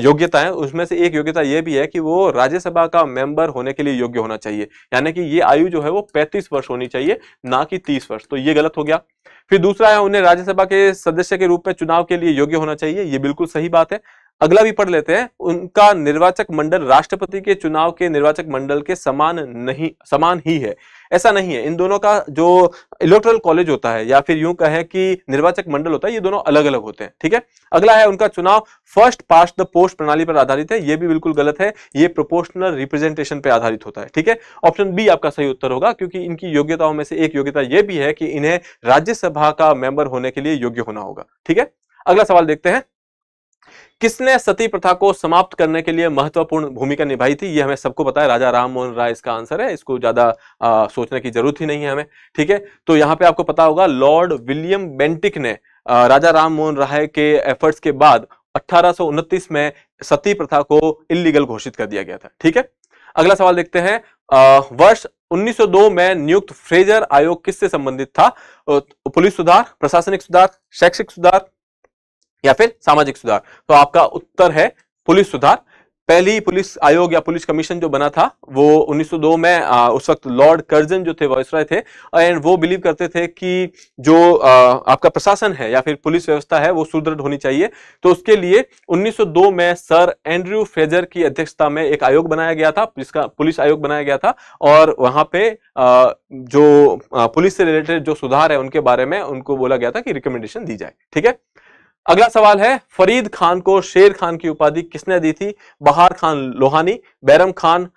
योग्यताएं, उसमें से एक योग्यता यह भी है कि वो राज्यसभा का मेंबर होने के लिए योग्य होना चाहिए, यानी कि ये आयु जो है वो 35 वर्ष होनी चाहिए, ना कि 30 वर्ष। तो ये गलत हो गया। फिर दूसरा है, उन्हें राज्यसभा के सदस्य के रूप में चुनाव के लिए योग्य होना चाहिए। ये बिल्कुल सही बात है। अगला भी पढ़ लेते हैं, उनका निर्वाचक मंडल राष्ट्रपति के चुनाव के निर्वाचक मंडल के समान ही है। ऐसा नहीं है, इन दोनों का जो इलेक्टोरल कॉलेज होता है या फिर यूं कहें कि निर्वाचक मंडल होता है, ये दोनों अलग अलग होते हैं। ठीक है, अगला है, उनका चुनाव फर्स्ट पास्ट द पोस्ट प्रणाली पर आधारित है। ये भी बिल्कुल गलत है, ये प्रोपोर्शनल रिप्रेजेंटेशन पर आधारित होता है। ठीक है, ऑप्शन बी आपका सही उत्तर होगा, क्योंकि इनकी योग्यताओं में से एक योग्यता यह भी है कि इन्हें राज्यसभा का मेंबर होने के लिए योग्य होना होगा। ठीक है, अगला सवाल देखते हैं, किसने सती प्रथा को समाप्त करने के लिए महत्वपूर्ण भूमिका निभाई थी? ये हमें सबको पता है, राजा राम मोहन राय इसका आंसर है। इसको ज्यादा सोचने की जरूरत ही नहीं है हमें। ठीक है, तो यहाँ पे आपको पता होगा, लॉर्ड विलियम बेंटिक ने राजा राम मोहन राय के एफर्ट्स के बाद 1829 में सती प्रथा को इलीगल घोषित कर दिया गया था। ठीक है, अगला सवाल देखते हैं, वर्ष 1902 में नियुक्त फ्रेजर आयोग किससे संबंधित था? पुलिस सुधार, प्रशासनिक सुधार, शैक्षिक सुधार या फिर सामाजिक सुधार? तो आपका उत्तर है पुलिस सुधार। पहली पुलिस आयोग या पुलिस कमीशन जो बना था वो 1902 में, उस वक्त लॉर्ड कर्जन जो थे वाइसराय थे, एंड वो बिलीव करते थे कि जो आपका प्रशासन है या फिर पुलिस व्यवस्था है वो सुदृढ़ होनी चाहिए। तो उसके लिए 1902 में सर एंड्रयू फ्रेजर की अध्यक्षता में एक आयोग बनाया गया था, जिसका पुलिस आयोग बनाया गया था, और वहां पे जो पुलिस से रिलेटेड जो सुधार है उनके बारे में उनको बोला गया था कि रिकमेंडेशन दी जाए। ठीक है, अगला सवाल है, फरीद खान को शेर खान की उपाधि किसने दी थी? बहार खान लोहानी, बैरम खान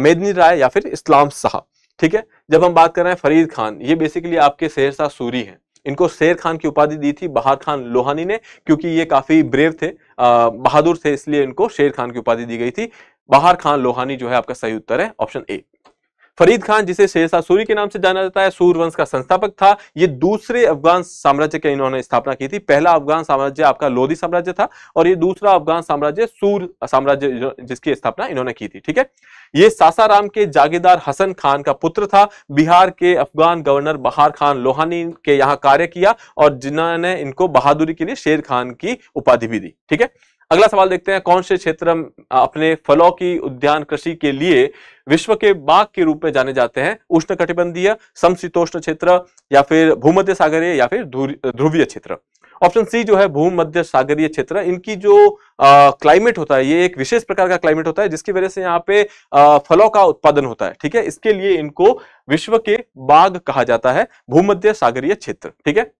मेदनी राय या फिर इस्लाम शाह? ठीक है, जब हम बात कर रहे हैं फरीद खान, ये बेसिकली आपके शेरशाह सूरी हैं। इनको शेर खान की उपाधि दी थी बहार खान लोहानी ने, क्योंकि ये काफी ब्रेव थे, बहादुर थे, इसलिए इनको शेर खान की उपाधि दी गई थी। बहार खान लोहानी जो है आपका सही उत्तर है, ऑप्शन ए। फरीद खान, जिसे शेरशाह सूरी के नाम से जाना जाता है, सूरवंश का संस्थापक था। ये दूसरे अफगान साम्राज्य के इन्होंने स्थापना की थी। पहला अफगान साम्राज्य आपका लोधी साम्राज्य था, और ये दूसरा अफगान साम्राज्य सूर साम्राज्य, जिसकी स्थापना इन्होंने की थी। ठीक है, ये सासाराम के जागीरदार हसन खान का पुत्र था। बिहार के अफगान गवर्नर बहार खान लोहानी के यहाँ कार्य किया, और जिन्होंने इनको बहादुरी के लिए शेर खान की उपाधि भी दी। ठीक है, अगला सवाल देखते हैं, कौन से क्षेत्र अपने फलों की उद्यान कृषि के लिए विश्व के बाग के रूप में जाने जाते हैं? उष्णकटिबंधीय, समशीतोष्ण क्षेत्र या फिर भूमध्य सागरीय या फिर ध्रुवीय क्षेत्र? ऑप्शन सी जो है भूमध्य सागरीय क्षेत्र। इनकी जो क्लाइमेट होता है, ये एक विशेष प्रकार का क्लाइमेट होता है, जिसकी वजह से यहाँ पे फलों का उत्पादन होता है। ठीक है, इसके लिए इनको विश्व के बाग कहा जाता है, भूमध्य सागरीय क्षेत्र। ठीक है,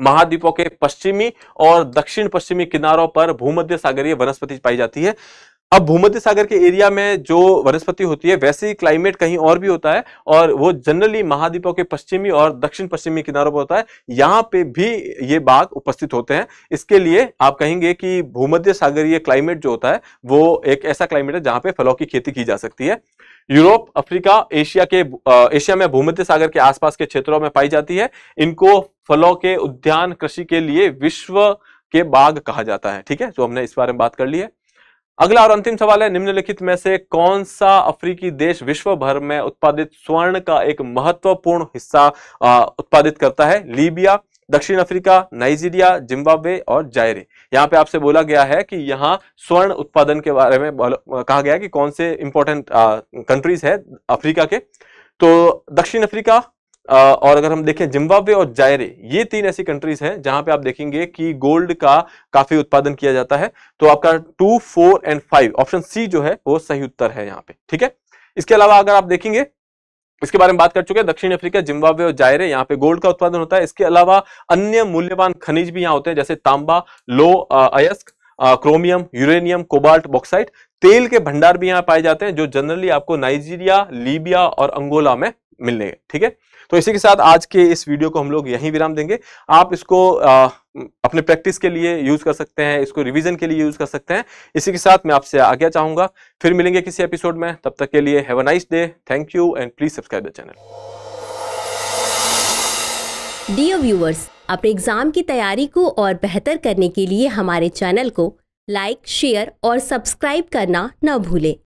महाद्वीपों के पश्चिमी और दक्षिण पश्चिमी किनारों पर भूमध्य सागरीय वनस्पति पाई जाती है। अब भूमध्य सागर के एरिया में जो वनस्पति होती है, वैसे ही क्लाइमेट कहीं और भी होता है, और वो जनरली महाद्वीपों के पश्चिमी और दक्षिण पश्चिमी किनारों पर होता है। यहाँ पे भी ये बाघ उपस्थित होते हैं, इसके लिए आप कहेंगे कि भूमध्य सागरीय क्लाइमेट जो होता है वो एक ऐसा क्लाइमेट है जहाँ पे फलों की खेती की जा सकती है। यूरोप, अफ्रीका, एशिया में भूमध्य सागर के आसपास के क्षेत्रों में पाई जाती है। इनको फलों के उद्यान कृषि के लिए विश्व के बाग कहा जाता है। ठीक है, तो हमने इस बारे में बात कर ली है। अगला और अंतिम सवाल है, निम्नलिखित में से कौन सा अफ्रीकी देश विश्व भर में उत्पादित स्वर्ण का एक महत्वपूर्ण हिस्सा उत्पादित करता है? लीबिया, दक्षिण अफ्रीका, नाइजीरिया, जिम्बाब्वे और जायरे? यहाँ पे आपसे बोला गया है कि यहाँ स्वर्ण उत्पादन के बारे में कहा गया है कि कौन से इंपॉर्टेंट कंट्रीज है अफ्रीका के। तो दक्षिण अफ्रीका और अगर हम देखें जिम्बाब्वे और जायरे, ये तीन ऐसी कंट्रीज हैं जहां पे आप देखेंगे कि गोल्ड का काफी उत्पादन किया जाता है। तो आपका 2, 4 और 5 ऑप्शन सी जो है वो सही उत्तर है यहाँ पे। ठीक है, इसके अलावा अगर आप देखेंगे, इसके बारे में बात कर चुके हैं, दक्षिण अफ्रीका, जिम्बाब्वे और जायरे, यहाँ पे गोल्ड का उत्पादन होता है। इसके अलावा अन्य मूल्यवान खनिज भी यहाँ होते हैं, जैसे तांबा, लो, अयस्क, क्रोमियम, यूरेनियम, कोबाल्ट, बॉक्साइट, तेल के भंडार भी यहाँ पाए जाते हैं जो जनरली आपको नाइजीरिया, लीबिया और अंगोला में मिलेंगे। ठीक है, तो इसी के साथ आज के इस वीडियो को हम लोग यहीं विराम देंगे। आप इसको अपने प्रैक्टिस के लिए यूज कर सकते हैं, इसको रिवीजन के लिए यूज कर सकते हैं। इसी के साथ मैं आपसे आज्ञा चाहूंगा, फिर मिलेंगे किसी एपिसोड में। तब तक के लिए have a nice day, thank you and please subscribe the channel. Dear viewers, अपने एग्जाम की तैयारी को और बेहतर करने के लिए हमारे चैनल को लाइक, शेयर और सब्सक्राइब करना न भूलें।